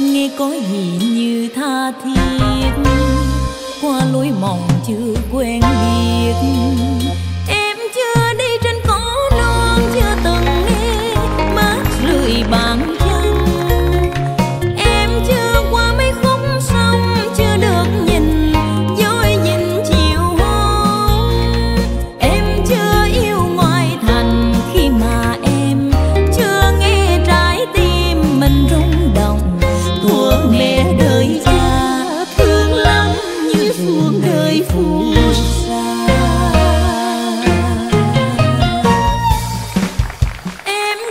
nghe có gì như tha thiết qua lối mộng chưa quen biết. Em chưa đi trên cỏ non chưa từng nghe mát rượi bàn chân, em chưa qua mấy khúc sông chưa được nhìn dối nhìn chiều hôm, em chưa yêu ngoài thành khi mà em chưa nghe trái tim mình rung động. Thuở mẹ đời cha thương lắm như suông đời phù sa, em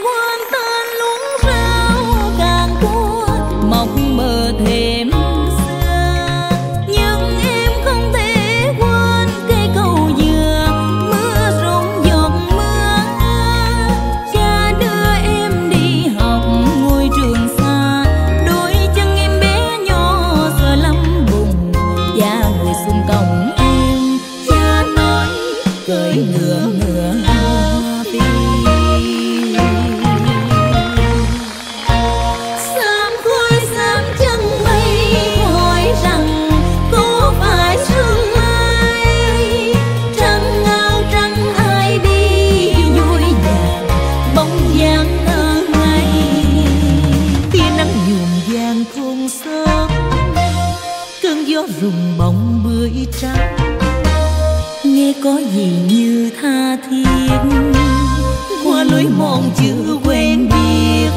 quên tên lúng rau càng cua mộng mơ thêm xưa, nhưng em không thể quên cây cầu dừa mưa rụng giọt mưa. Cha đưa em đi học ngôi trường xa, đôi chân em bé nhỏ sợ lắm bùng, cha ngồi xung cổng em cha nói cưỡi ngựa ngựa a ti. Sớm khôi sớm chân mây hỏi rằng có phải sương mai, trăng ngao trăng ai đi vui vàng bóng dáng thơ ngây. Tia nắng nhuộm vàng khung sớm, cơn gió rùng bóng bưởi trắng, nghe có gì như tha thiết qua lối mòn chưa quen biết.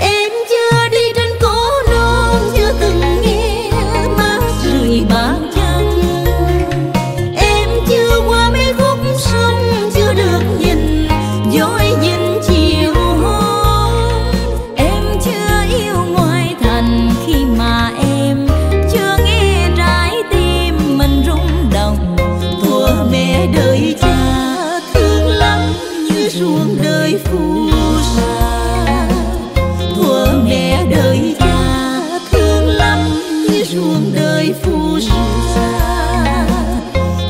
Em chưa đi trên cỏ non chưa từng nghe mát rượi bàn chân, em chưa qua mấy khúc sông chưa được nhìn dối nhìn chiều hôm, em chưa yêu ngoài thành khi mà em chưa nghe trái tim mình rung động. Thuở mẹ đời cha thương lắm như ruộng đời phù sa, thuở mẹ đời cha thương lắm như ruộng đời phù sa,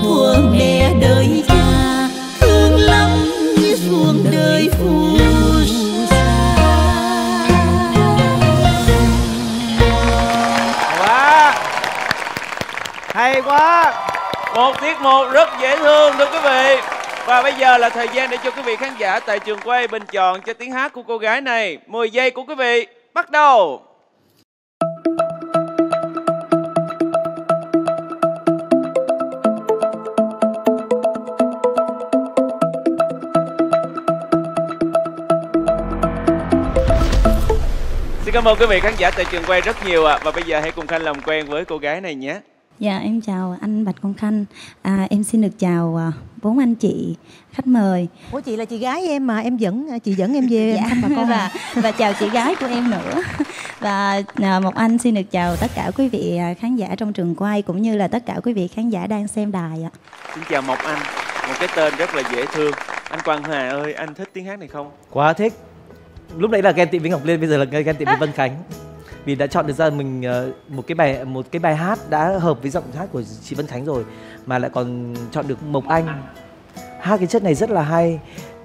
thuở mẹ đời cha thương lắm như ruộng đời phù sa. Quá hay quá, một tiết mục rất dễ thương thưa quý vị. Và bây giờ là thời gian để cho quý vị khán giả tại trường quay bình chọn cho tiếng hát của cô gái này. 10 giây của quý vị bắt đầu. Xin cảm ơn quý vị khán giả tại trường quay rất nhiều ạ. Và bây giờ hãy cùng Khanh làm quen với cô gái này nhé. Dạ em chào anh Bạch Công Khanh, em xin được chào 4 anh chị khách mời. Ủa chị là chị gái em mà em dẫn chị dẫn em về dạ, em con và chào chị gái của em nữa. Và Mộc Anh xin được chào tất cả quý vị khán giả trong trường quay cũng như là tất cả quý vị khán giả đang xem đài ạ. Xin chào Mộc Anh, một cái tên rất là dễ thương. Anh Quang Hà ơi, anh thích tiếng hát này không? Quá thích. Lúc nãy là ghen tị với Ngọc Liên, bây giờ là ghen tị với Vân Khánh. Vì đã chọn được ra mình một cái bài hát đã hợp với giọng hát của chị Vân Khánh rồi mà lại còn chọn được Mộc Anh. Hai cái chất này rất là hay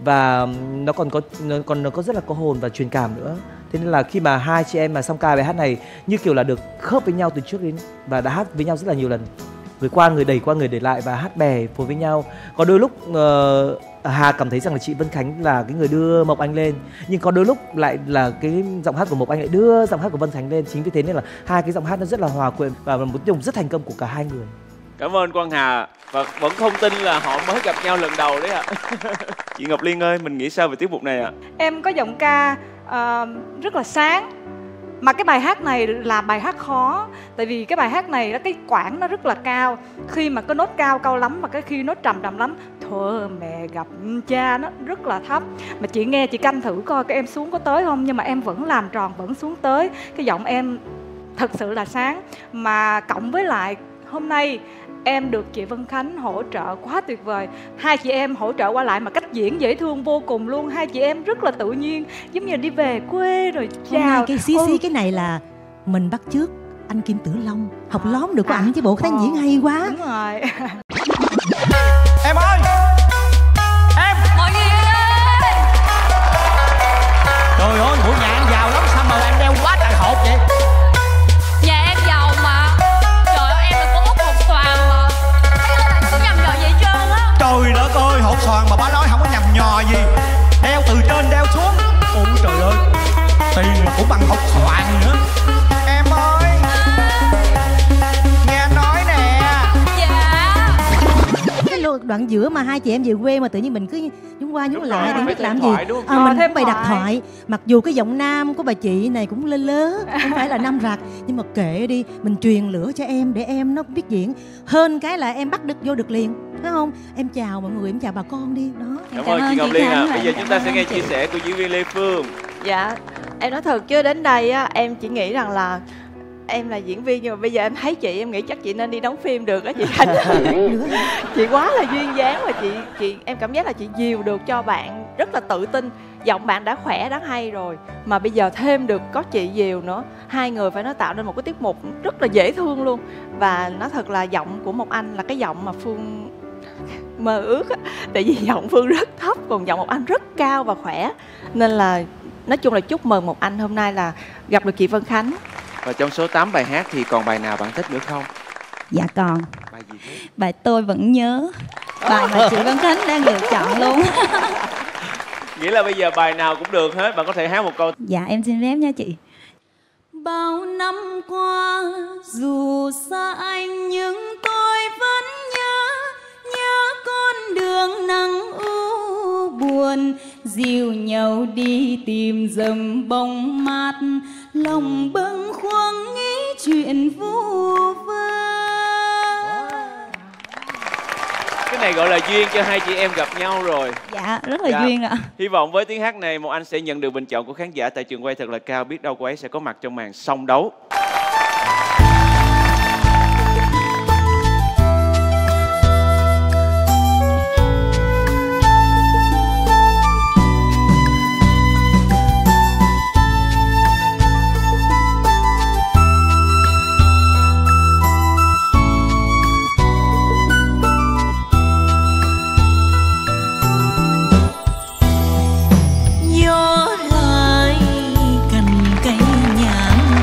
và nó còn rất là có hồn và truyền cảm nữa. Thế nên là khi mà hai chị em mà song ca bài hát này như kiểu là được khớp với nhau từ trước đến và đã hát với nhau rất là nhiều lần. Người qua người đẩy qua người để lại và hát bè phối với nhau. Có đôi lúc Hà cảm thấy rằng là chị Vân Khánh là cái người đưa Mộc Anh lên, nhưng có đôi lúc lại là cái giọng hát của Mộc Anh lại đưa giọng hát của Vân Khánh lên. Chính vì thế nên là hai cái giọng hát nó rất là hòa quyện và một dùng rất thành công của cả hai người. Cảm ơn Quang Hà. Và vẫn không tin là họ mới gặp nhau lần đầu đấy ạ. Chị Ngọc Liên ơi, mình nghĩ sao về tiết mục này ạ? Em có giọng ca rất là sáng. Mà cái bài hát này là bài hát khó. Tại vì cái bài hát này cái quãng nó rất là cao. Khi mà cái nốt cao cao lắm và cái khi nốt trầm trầm lắm, thuở mẹ gặp cha nó rất là thấp. Mà chị nghe chị canh thử coi cái em xuống có tới không, nhưng mà em vẫn làm tròn, vẫn xuống tới. Cái giọng em thật sự là sáng. Mà cộng với lại hôm nay em được chị Vân Khánh hỗ trợ quá tuyệt vời. Hai chị em hỗ trợ qua lại mà cách diễn dễ thương vô cùng luôn. Hai chị em rất là tự nhiên, giống như đi về quê rồi chào. Hôm nay cái xí xí cái này là mình bắt chước anh Kim Tử Long, học lóm được của ảnh chứ bộ, cái diễn hay quá. Đúng rồi. Em ơi, em mọi người ơi, trời ơi, của nhà anh giàu lắm sao mà đoạn giữa mà hai chị em về quê mà tự nhiên mình cứ nhúng qua nhúng lại để biết làm gì. Mình thêm bài đặt thoại, mặc dù cái giọng nam của bà chị này cũng lơ lớ, không phải là nam rạc, nhưng mà kệ đi, mình truyền lửa cho em để em nó biết diễn hơn cái là em bắt được vô được liền, phải không? Em chào mọi người, em chào bà con đi đó. Cảm ơn chị Ngọc Liên ạ. Bây giờ chúng ta sẽ nghe chia sẻ của diễn viên Lê Phương. Dạ, em nói thật chứ đến đây á, em chỉ nghĩ rằng là em là diễn viên, nhưng mà bây giờ em thấy chị, em nghĩ chắc chị nên đi đóng phim được á chị Khánh. Chị quá là duyên dáng và em cảm giác là chị dìu được cho bạn rất là tự tin. Giọng bạn đã khỏe, đã hay rồi, mà bây giờ thêm được có chị dìu nữa, hai người phải nói tạo nên một cái tiết mục rất là dễ thương luôn. Và nói thật là giọng của Mộc Anh là cái giọng mà Phương mơ ước á. Tại vì giọng Phương rất thấp, còn giọng Mộc Anh rất cao và khỏe. Nên là nói chung là chúc mừng Mộc Anh hôm nay là gặp được chị Vân Khánh. Và trong số 8 bài hát thì còn bài nào bạn thích nữa không? Dạ còn. Bài gì thế? Bài Tôi Vẫn Nhớ. Bài mà chị Vân Khánh đang lựa chọn luôn. Nghĩa là bây giờ bài nào cũng được hết, bạn có thể hát một câu. Dạ em xin phép nha chị. Bao năm qua dù xa anh nhưng tôi vẫn nhớ, nhớ con đường nắng u buồn, dìu nhau đi tìm dầm bóng mát, lòng bâng khuâng nghĩ chuyện vu vơ. Cái này gọi là duyên cho hai chị em gặp nhau rồi. Dạ, rất là duyên ạ. Hy vọng với tiếng hát này Mộc Anh sẽ nhận được bình chọn của khán giả tại trường quay thật là cao. Biết đâu cô ấy sẽ có mặt trong màn song đấu. Gió lai cành cây nhãn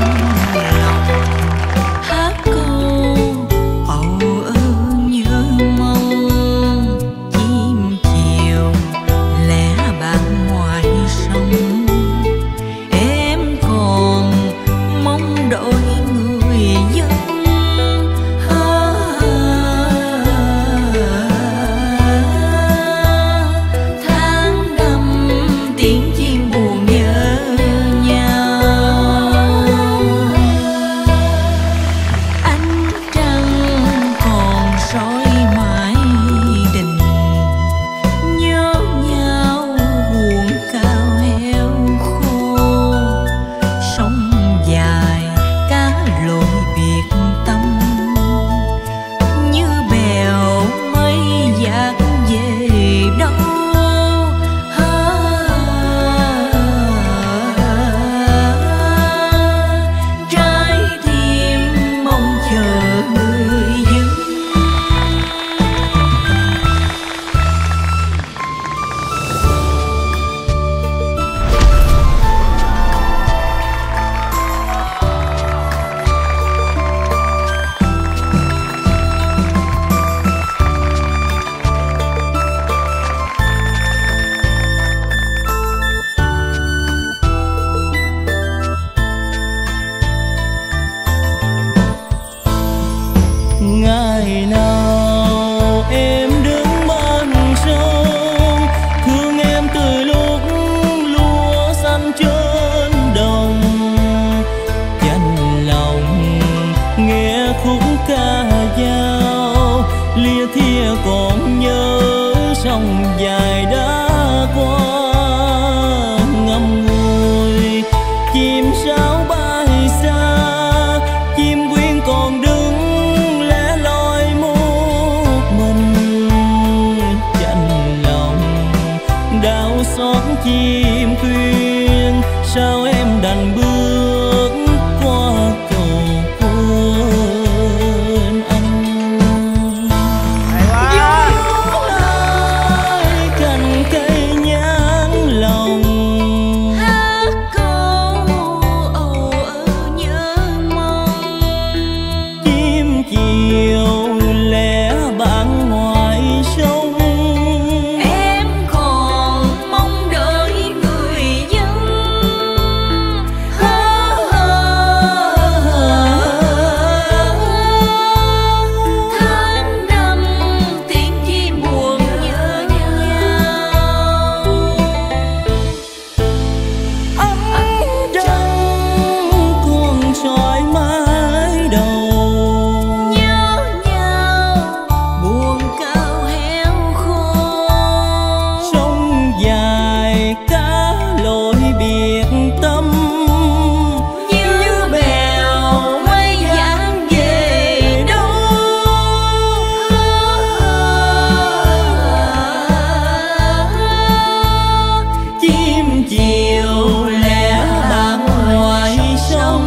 trong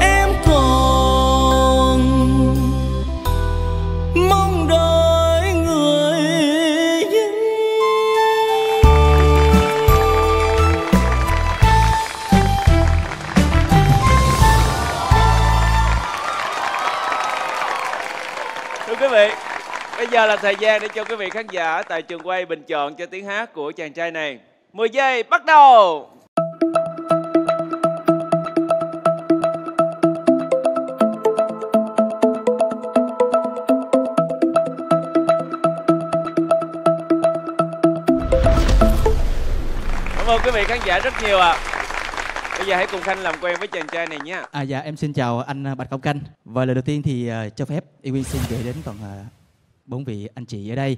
em còn mong đợi người dân. Thưa quý vị, bây giờ là thời gian để cho quý vị khán giả tại trường quay bình chọn cho tiếng hát của chàng trai này. 10 giây bắt đầu. Cảm ơn quý vị khán giả rất nhiều ạ. Bây giờ hãy cùng Khanh làm quen với chàng trai này nha. Dạ em xin chào anh Bạch Công Khanh. Và lời đầu tiên thì cho phép Ewin xin gửi đến toàn 4 vị anh chị ở đây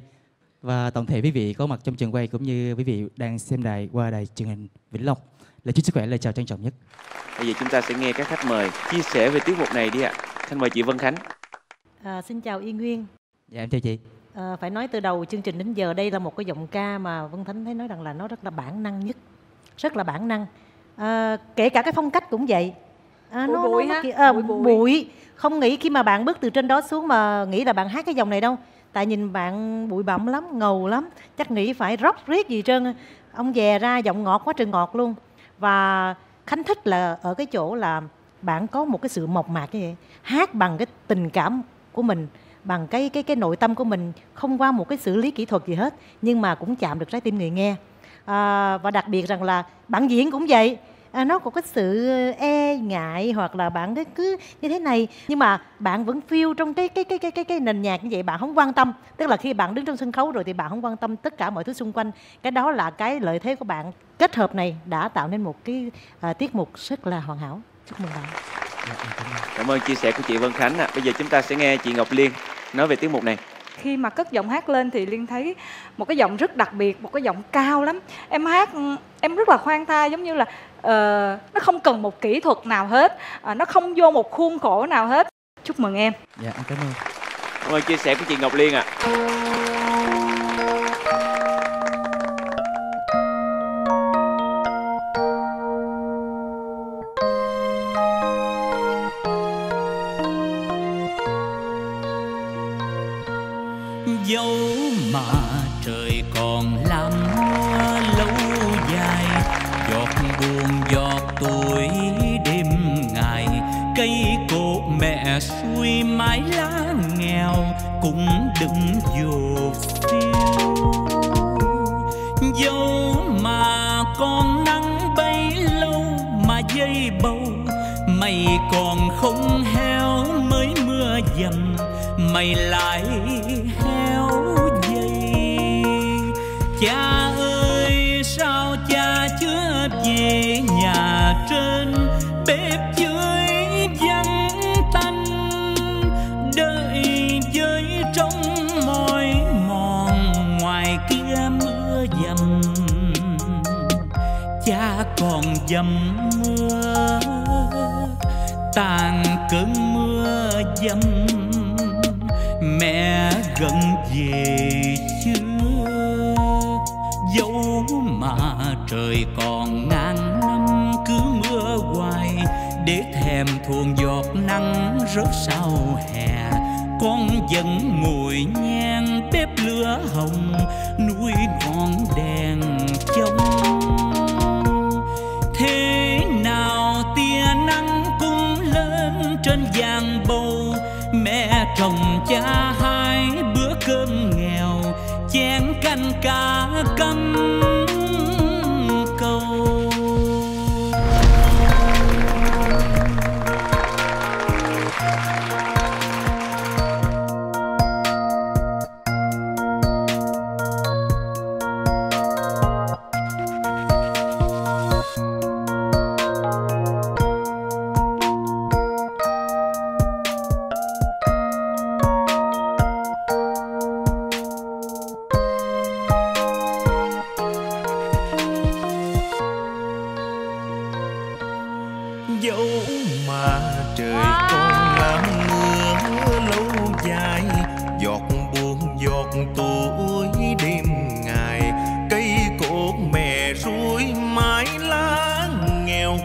và tổng thể quý vị có mặt trong trường quay cũng như quý vị đang xem đài qua đài truyền hình Vĩnh Long là chúc sức khỏe, lời chào trân trọng nhất. Bây giờ chúng ta sẽ nghe các khách mời chia sẻ về tiết mục này đi ạ. Xin mời chị Vân Khánh. Xin chào Y Nguyên. Dạ em chào chị. Phải nói từ đầu chương trình đến giờ đây là một cái giọng ca mà Vân Khánh thấy nói rằng là nó rất là bản năng nhất, rất là bản năng. Kể cả cái phong cách cũng vậy. Bụi không nghĩ khi mà bạn bước từ trên đó xuống mà nghĩ là bạn hát cái dòng này đâu. Tại nhìn bạn bụi bặm lắm, ngầu lắm, chắc nghĩ phải rock riết gì trơn. Ông dè ra giọng ngọt quá trời ngọt luôn. Và Khánh thích là ở cái chỗ là bạn có một cái sự mộc mạc như vậy, hát bằng cái tình cảm của mình, bằng cái nội tâm của mình, không qua một cái xử lý kỹ thuật gì hết, nhưng mà cũng chạm được trái tim người nghe. Và đặc biệt rằng là bạn diễn cũng vậy. Nó có cái sự e ngại hoặc là bạn cứ như thế này, nhưng mà bạn vẫn feel trong cái nền nhạc như vậy, bạn không quan tâm. Tức là khi bạn đứng trên sân khấu rồi thì bạn không quan tâm tất cả mọi thứ xung quanh. Cái đó là cái lợi thế của bạn. Kết hợp này đã tạo nên một cái tiết mục rất là hoàn hảo. Chúc mừng bạn. Cảm ơn chia sẻ của chị Vân Khánh . Bây giờ chúng ta sẽ nghe chị Ngọc Liên nói về tiết mục này. Khi mà cất giọng hát lên thì Liên thấy một cái giọng rất đặc biệt, một cái giọng cao lắm. Em hát em rất là khoan thai, giống như là nó không cần một kỹ thuật nào hết, nó không vô một khuôn khổ nào hết. Chúc mừng em. Dạ em cảm ơn. Cảm ơn chia sẻ của chị Ngọc Liên ạ. Xuôi mái lá nghèo cũng đừng dù phiêu, dẫu mà còn nắng bấy lâu mà dây bầu mày còn không héo, mới mưa dầm mày lại héo dây. Cha ơi sao cha chưa về nhà, trên bếp dưới vắng tanh đời với trong môi mòn, ngoài kia mưa dầm cha còn dầm mưa tàn, cơn mưa dầm mẹ gần về chưa, dẫu mà trời còn ngang năm cứ mưa hoài để thèm thuồng giọt nắng rớt sau hè. Con vẫn ngồi nhang bếp lửa hồng nuôi ngọn đèn trong, thế nào tia nắng cũng lên trên giàn bầu, mẹ chồng cha hai bữa cơm nghèo chén canh cá cắm câu.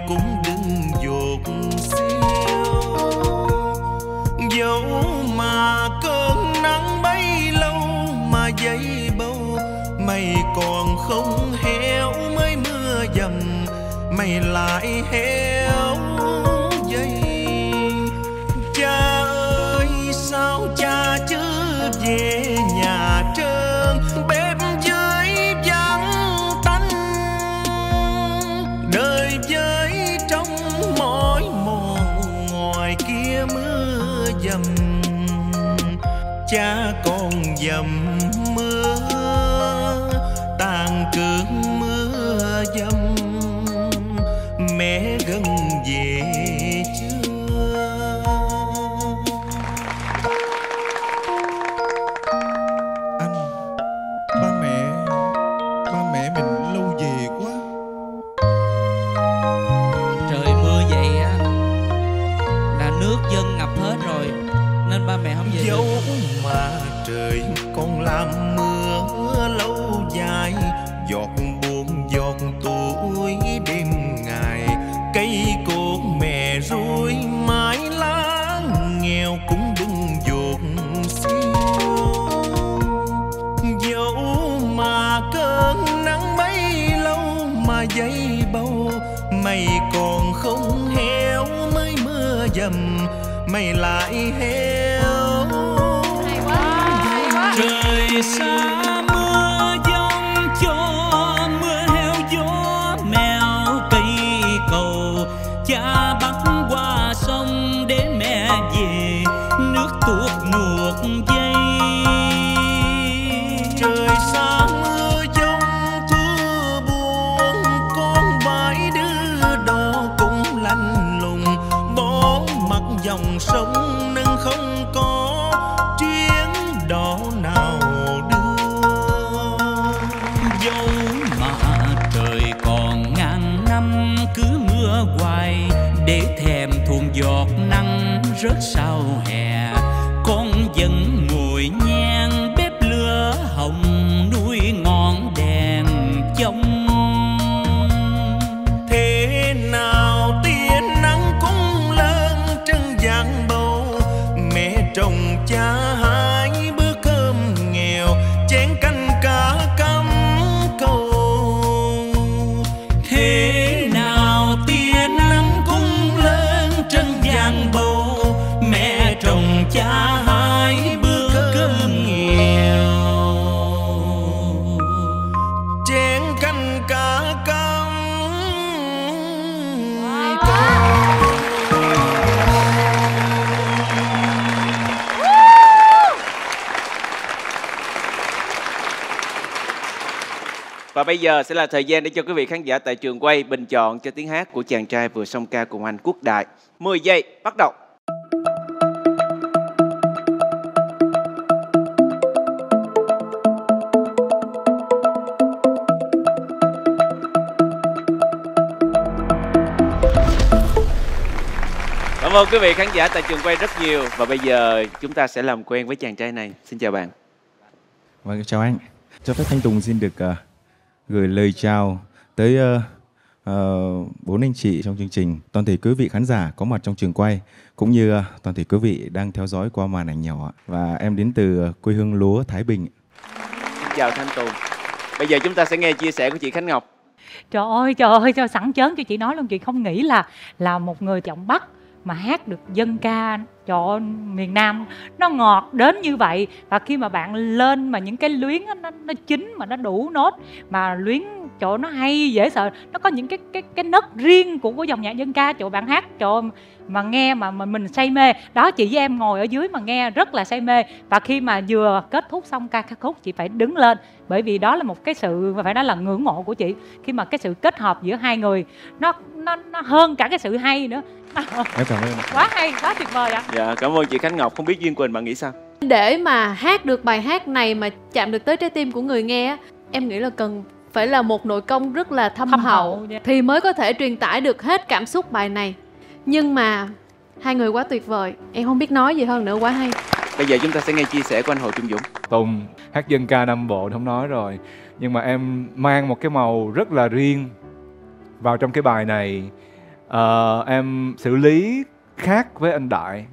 Cũng đừng dục siêu. Dẫu mà cơn nắng bấy lâu mà dây bâu, mày còn không héo mới mưa dầm, mày lại héo dây. Cha ơi sao cha chưa về nhà trơn, bếp dưới vắng tanh, đời với trong mỗi mòn ngoài kia mưa dầm, cha còn dầm mưa tàn cơn mưa dầm. Mẹ gần về chưa? Anh, ba mẹ mình lâu về quá. Trời mưa vậy á là nước dâng ngập hết rồi nên ba mẹ không về. Dẫu mà trời còn làm mưa lâu dài, giọt buồn giọt tuổi đêm ngày, cây cột mẹ rối mái lá nghèo cũng bưng dột xiêu. Dẫu mà cơn nắng bấy lâu mà dây bâu, mày còn không héo mới mưa dầm, mày lại héo. Trời xa rớt sau hè, con vẫn ngồi nhang bếp lửa hồng nuôi ngọn đèn trong. Thế nào tia nắng cũng lớn trân vàng bầu, mẹ chồng cha hai bữa cơm nghèo chén canh cá cắm câu. Thế nào tia nắng cũng lớn trân vàng bầu, cha hai bữa cơm nghèo chén canh cá cắm câu. Và bây giờ sẽ là thời gian để cho quý vị khán giả tại trường quay bình chọn cho tiếng hát của chàng trai vừa xong ca cùng anh Quốc Đại. 10 giây bắt đầu. Cảm ơn quý vị khán giả tại trường quay rất nhiều. Và bây giờ chúng ta sẽ làm quen với chàng trai này. Xin chào bạn. Vâng, chào anh. Cho phép Thanh Tùng xin được gửi lời chào tới 4 anh chị trong chương trình, toàn thể quý vị khán giả có mặt trong trường quay, cũng như toàn thể quý vị đang theo dõi qua màn ảnh nhỏ. Và em đến từ quê hương lúa Thái Bình. Xin chào Thanh Tùng. Bây giờ chúng ta sẽ nghe chia sẻ của chị Khánh Ngọc. Trời ơi, cho sẵn chớn cho chị nói luôn, chị không nghĩ là một người giọng Bắc mà hát được dân ca cho miền Nam nó ngọt đến như vậy. Và khi mà bạn lên mà những cái luyến nó chính mà nó đủ nốt, mà luyến chỗ nó hay dễ sợ, nó có những cái nấc riêng của dòng nhạc dân ca chỗ bạn hát chỗ mà nghe mà mình say mê. Đó, chị với em ngồi ở dưới mà nghe rất là say mê. Và khi mà vừa kết thúc xong ca khúc, chị phải đứng lên, bởi vì đó là một cái sự phải nói là ngưỡng mộ của chị, khi mà cái sự kết hợp giữa hai người nó hơn cả cái sự hay nữa. Quá hay, quá tuyệt vời ạ. Dạ, cảm ơn chị Khánh Ngọc. Không biết Duyên Quỳnh bạn nghĩ sao? Để mà hát được bài hát này mà chạm được tới trái tim của người nghe, em nghĩ là cần phải là một nội công rất là thâm hậu thì mới có thể truyền tải được hết cảm xúc bài này. Nhưng mà hai người quá tuyệt vời, em không biết nói gì hơn nữa, quá hay. Bây giờ chúng ta sẽ nghe chia sẻ của anh Hồ Trung Dũng. Tùng hát dân ca Nam Bộ không nói rồi, nhưng mà em mang một cái màu rất là riêng vào trong cái bài này. em xử lý khác với anh Đại.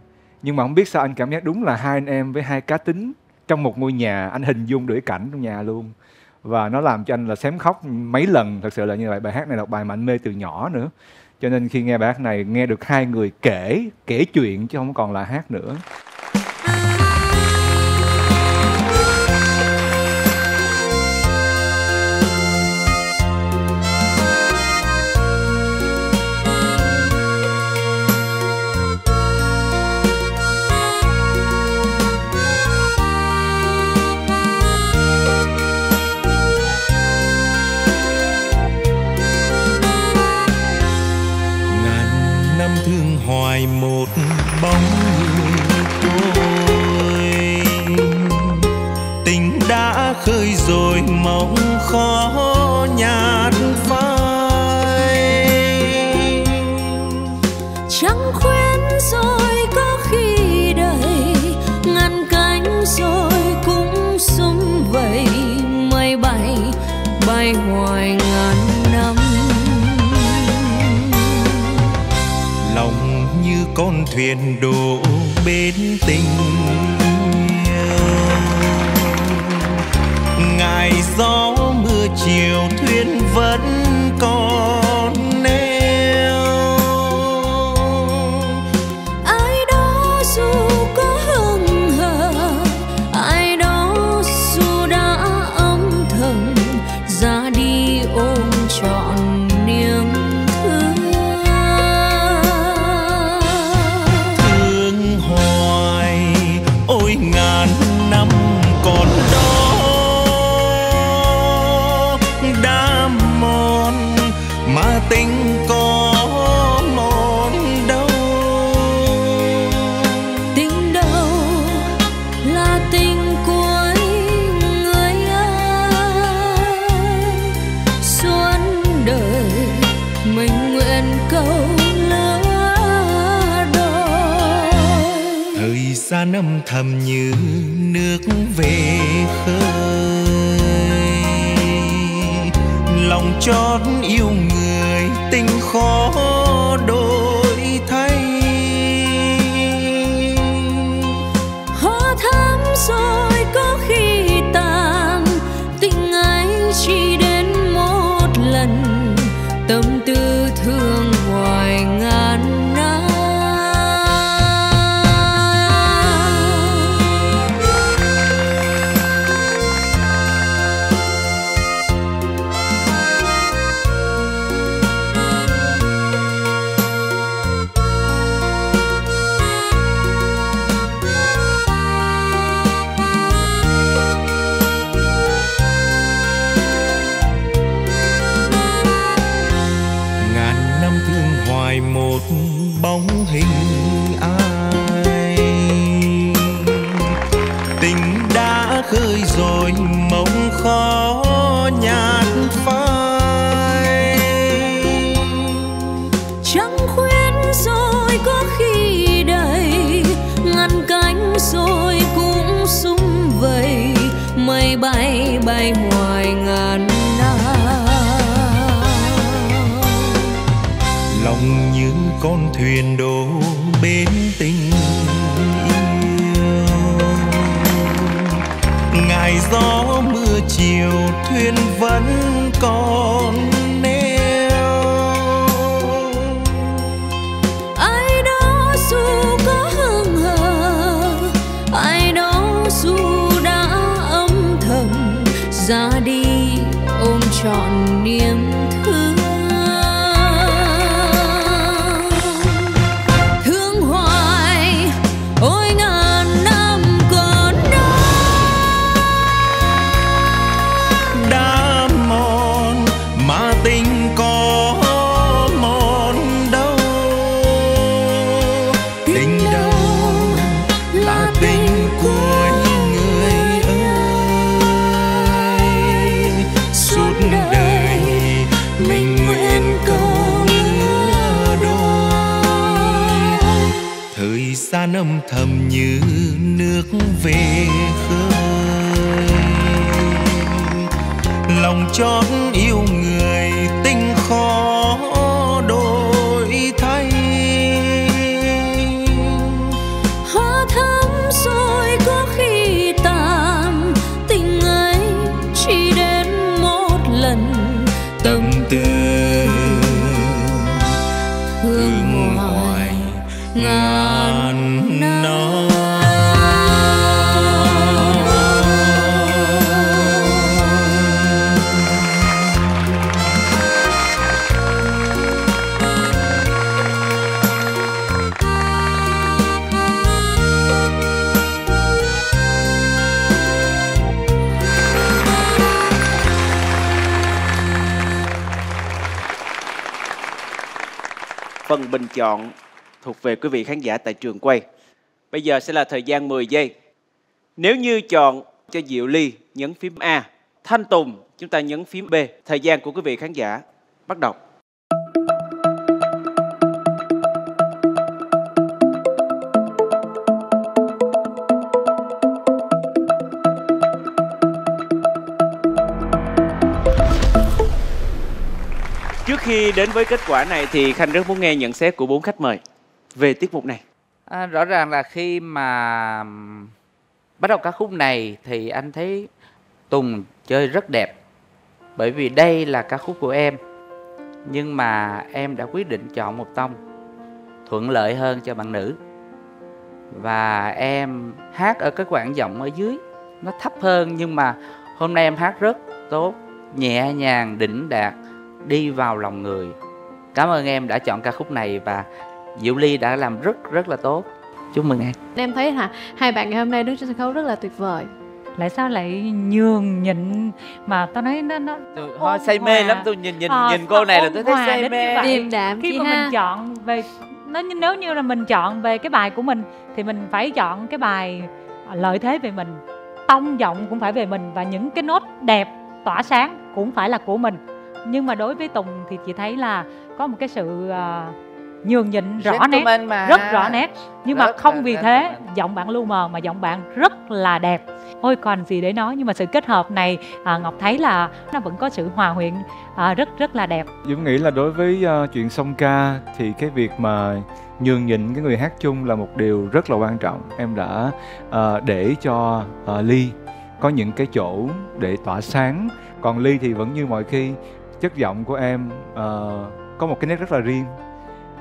Nhưng mà không biết sao anh cảm giác đúng là hai anh em với hai cá tính trong một ngôi nhà, anh hình dung được cái cảnh trong nhà luôn. Và nó làm cho anh là xém khóc mấy lần, thật sự là như vậy. Bài hát này là bài mà anh mê từ nhỏ nữa. Cho nên khi nghe bài hát này, nghe được hai người kể chuyện chứ không còn là hát nữa. Hoài một bóng người tôi, tình đã khơi rồi mong khó nhạt phai. Trăng khuyên rồi có khi đầy ngăn cánh rồi cũng súng vầy mây bay bay hoài ngàn năm. Lòng như con thuyền đổ bên tình ngài, gió mưa chiều thuyền vẫn còn neo. Ai đó dù có hững hờ, ai đó dù đã âm thầm ra đi ôm trọn. Âm thầm như nước về khơi, lòng chót yêu người tình khó đổi thay. Hoa thắm rồi có khi tàn, tình ấy chỉ đến một lần, tâm tư thương hoài ngàn năm. Bóng hình ai, tình đã khơi rồi mộng khó nhạt phai. Trăng khuyên rồi có khi đầy ngăn cánh rồi cũng súng vầy mây bay bay hoài ngàn năm. Lòng những con thuyền đổ bên tình yêu, ngày gió mưa chiều thuyền vẫn còn neo. Ai đó dù có hững hờ, ai đó dù đã âm thầm ra đi ôm trọn niềm thương. Gian âm thầm như nước về khơi, lòng chót yêu người tình khó đổi. ngàn năm. Phần bình chọn thuộc về quý vị khán giả tại trường quay. Bây giờ sẽ là thời gian 10 giây. Nếu như chọn cho Diệu Ly nhấn phím A, Thanh Tùng chúng ta nhấn phím B. Thời gian của quý vị khán giả bắt đầu. Trước khi đến với kết quả này thì Khanh rất muốn nghe nhận xét của 4 khách mời về tiết mục này. Rõ ràng là khi mà bắt đầu ca khúc này thì anh thấy Tùng chơi rất đẹp. Bởi vì đây là ca khúc của em, nhưng mà em đã quyết định chọn một tông thuận lợi hơn cho bạn nữ. Và em hát ở cái quãng giọng ở dưới nó thấp hơn, nhưng mà hôm nay em hát rất tốt, nhẹ nhàng, đỉnh đạt, đi vào lòng người. Cảm ơn em đã chọn ca khúc này và Diệu Ly đã làm rất là tốt. Chúc mừng em. Em thấy hả, hai bạn ngày hôm nay đứng trên sân khấu rất là tuyệt vời. Lại sao lại nhường nhịn mà tao nói nó say mê lắm. Tôi nhìn cô này là tôi thấy say mê. Điềm đạm khi mà mình chọn về nếu như là mình chọn về cái bài của mình thì mình phải chọn cái bài lợi thế về mình, tông giọng cũng phải về mình và những cái nốt đẹp tỏa sáng cũng phải là của mình. Nhưng mà đối với Tùng thì chị thấy là có một cái sự nhường nhịn rõ nét, rất rõ nét. Nhưng mà không vì thế giọng bạn lu mờ, mà giọng bạn rất là đẹp. Ôi còn gì để nói, nhưng mà sự kết hợp này Ngọc thấy là nó vẫn có sự hòa quyện rất là đẹp. Dũng nghĩ là đối với chuyện song ca thì cái việc mà nhường nhịn cái người hát chung là một điều rất là quan trọng. Em đã để cho Ly có những cái chỗ để tỏa sáng. Còn Ly thì vẫn như mọi khi, chất giọng của em có một cái nét rất là riêng.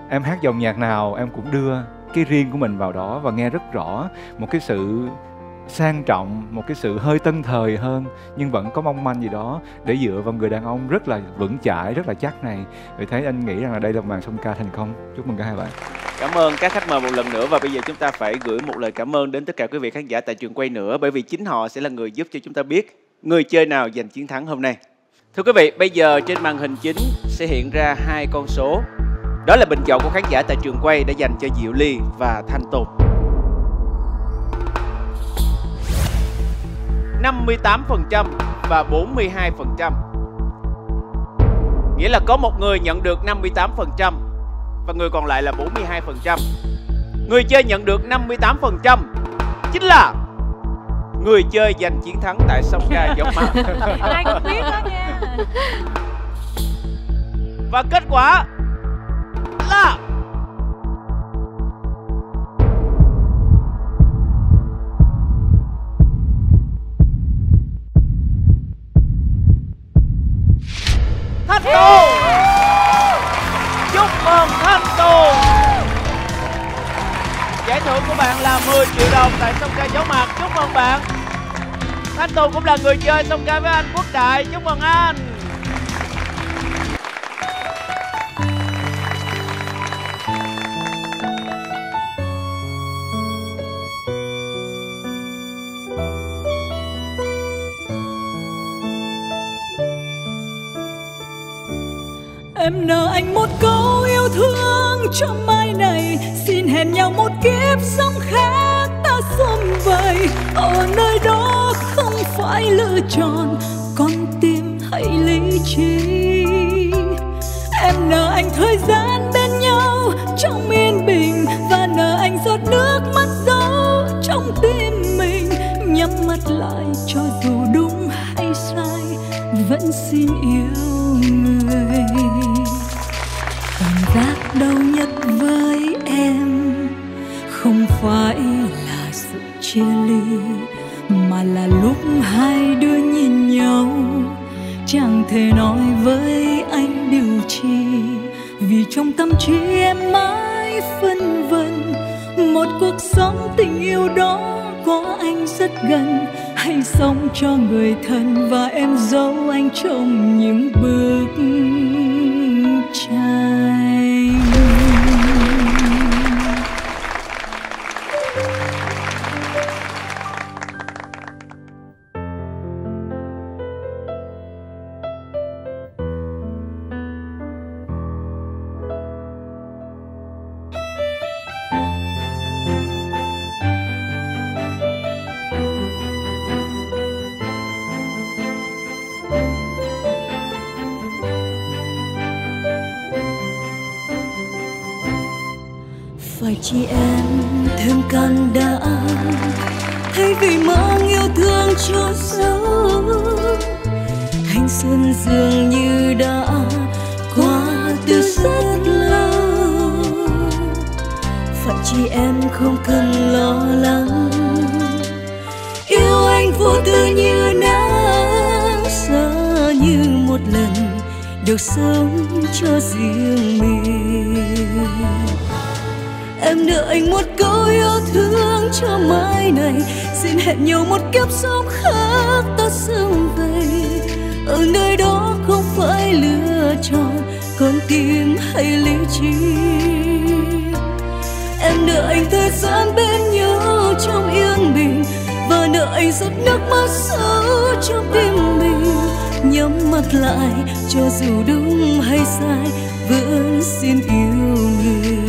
Em hát dòng nhạc nào em cũng đưa cái riêng của mình vào đó và nghe rất rõ một cái sự sang trọng, một cái sự hơi tân thời hơn, nhưng vẫn có mong manh gì đó để dựa vào người đàn ông rất là vững chãi, rất là chắc này. Vì thế anh nghĩ rằng là đây là màn song ca thành công. Chúc mừng cả hai bạn. Cảm ơn các khách mời một lần nữa. Và bây giờ chúng ta phải gửi một lời cảm ơn đến tất cả quý vị khán giả tại trường quay nữa, bởi vì chính họ sẽ là người giúp cho chúng ta biết người chơi nào giành chiến thắng hôm nay. Thưa quý vị, bây giờ trên màn hình chính sẽ hiện ra hai con số. Đó là bình chọn của khán giả tại trường quay đã dành cho Diệu Ly và Thanh Tùng. 58% và 42%. Nghĩa là có một người nhận được 58% và người còn lại là 42%. Người chơi nhận được 58% chính là người chơi giành chiến thắng tại song ca giọng mặt. Ai cũng biết đó nha. Và kết quả là Thanh Tùng. Chúc mừng Thanh Tùng. Giải thưởng của bạn là 10 triệu đồng tại song ca giấu mặt. Chúc mừng bạn. Thanh Tùng cũng là người chơi song ca với anh Quốc Đại. Chúc mừng anh. Em nợ anh một câu yêu thương trong mai này, xin hẹn nhau một kiếp sống khác ta sum vầy. Ở nơi đó không phải lựa chọn con tim hay lý trí. Em nợ anh thời gian bên nhau trong yên bình, và nợ anh giọt nước mắt giấu trong tim mình. Nhắm mắt lại cho dù đúng hay sai, vẫn xin yêu người. Giác đau nhất với em không phải là sự chia ly, mà là lúc hai đứa nhìn nhau chẳng thể nói với anh điều chi. Vì trong tâm trí em mãi phân vân, vắng tình yêu đó có anh rất gần. Hãy sống cho người thân và em dấu anh trong những bước trái. Chị em thêm can đảm thay vì mang yêu thương cho dấu. Thanh xuân dường như đã qua từ rất lâu. Phải chị em không cần lo lắng, yêu anh vô tư như nắng. Giờ như một lần được sống cho riêng mình. Em nợ anh một câu yêu thương cho mai này. Xin hẹn nhau một kiếp sống khác ta sương vầy. Ở nơi đó không phải lựa chọn con tim hay lý trí. Em nợ anh thời gian bên nhau trong yên bình, và nợ anh giọt nước mắt sâu trong tim mình. Nhắm mắt lại cho dù đúng hay sai, vẫn xin yêu người.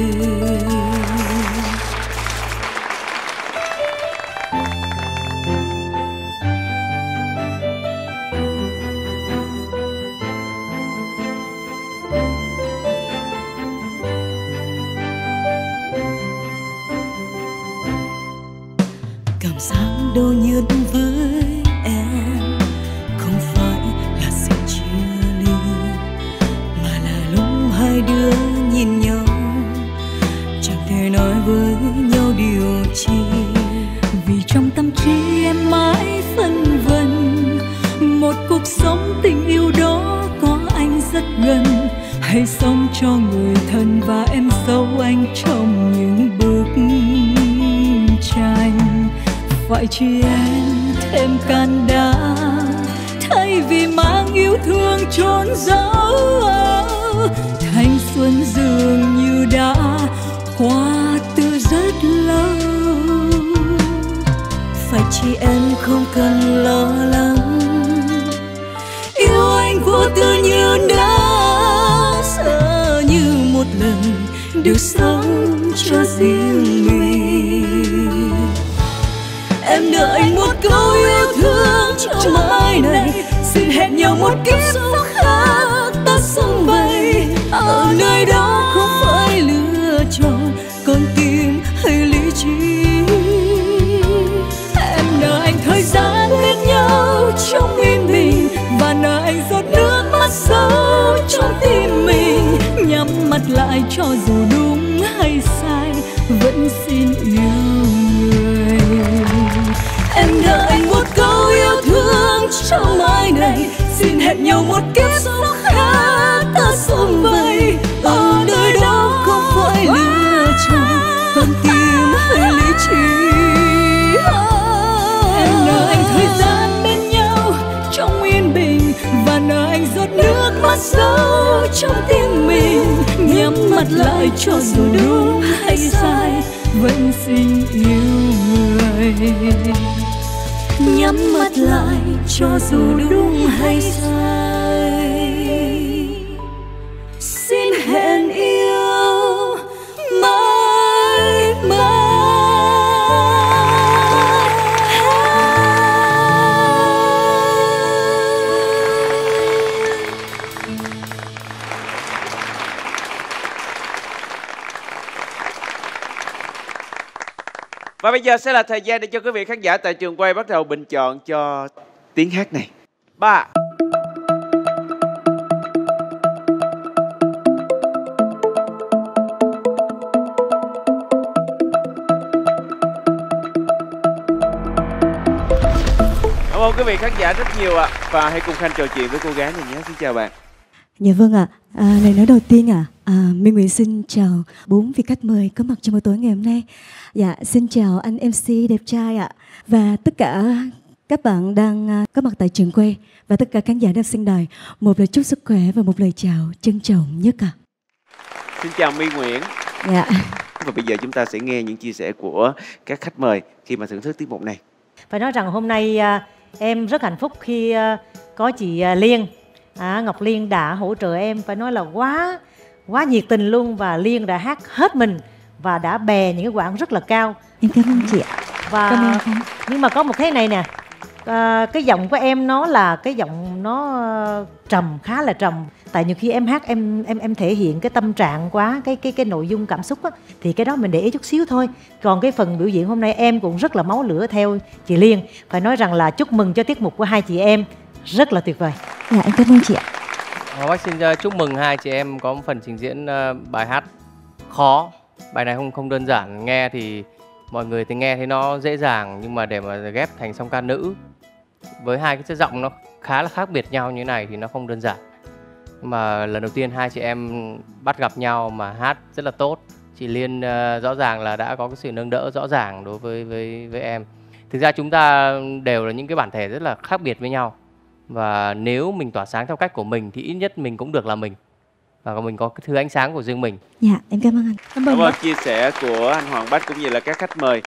Và bây giờ sẽ là thời gian để cho quý vị khán giả tại trường quay bắt đầu bình chọn cho tiếng hát này. 3 Cảm ơn quý vị khán giả rất nhiều ạ. Và hãy cùng Khanh trò chuyện với cô gái này nhé. Xin chào bạn. Dạ vâng ạ. Lời nói đầu tiên Minh Nguyệt xin chào bốn vị khách mời có mặt trong buổi tối ngày hôm nay. Dạ, xin chào anh MC đẹp trai ạ, và tất cả các bạn đang có mặt tại trường quay và tất cả khán giả đang xem đài. Một lời chúc sức khỏe và một lời chào trân trọng nhất ạ. Xin chào Minh Nguyệt. Dạ. Và bây giờ chúng ta sẽ nghe những chia sẻ của các khách mời khi mà thưởng thức tiết mục này. Phải nói rằng hôm nay em rất hạnh phúc khi có chị Liên, Ngọc Liên đã hỗ trợ em. Phải nói là quá nhiệt tình luôn, và Liên đã hát hết mình và đã bè những cái quãng rất là cao. Em cảm ơn chị ạ. Và nhưng mà có một thế này nè, cái giọng của em nó là cái giọng nó trầm, khá là trầm. Tại nhiều khi em hát em thể hiện cái tâm trạng quá, cái nội dung cảm xúc á, thì cái đó mình để ý chút xíu thôi. Còn cái phần biểu diễn hôm nay em cũng rất là máu lửa theo chị Liên. Phải nói rằng là chúc mừng cho tiết mục của hai chị em, rất là tuyệt vời. Dạ, em cảm ơn chị ạ. Bác xin chúc mừng hai chị em có một phần trình diễn bài hát khó. Bài này không đơn giản, nghe thì mọi người thì nghe thấy nó dễ dàng, nhưng mà để mà ghép thành song ca nữ với hai cái chất giọng nó khá là khác biệt nhau như thế này thì nó không đơn giản. Nhưng mà lần đầu tiên hai chị em bắt gặp nhau mà hát rất là tốt. Chị Liên rõ ràng là đã có cái sự nâng đỡ rõ ràng đối với em. Thực ra chúng ta đều là những cái bản thể rất là khác biệt với nhau, và nếu mình tỏa sáng theo cách của mình thì ít nhất mình cũng được là mình, và mình có cái thứ ánh sáng của riêng mình. Dạ, em cảm ơn anh. Cảm ơn chia sẻ của anh Hoàng Bách cũng như là các khách mời.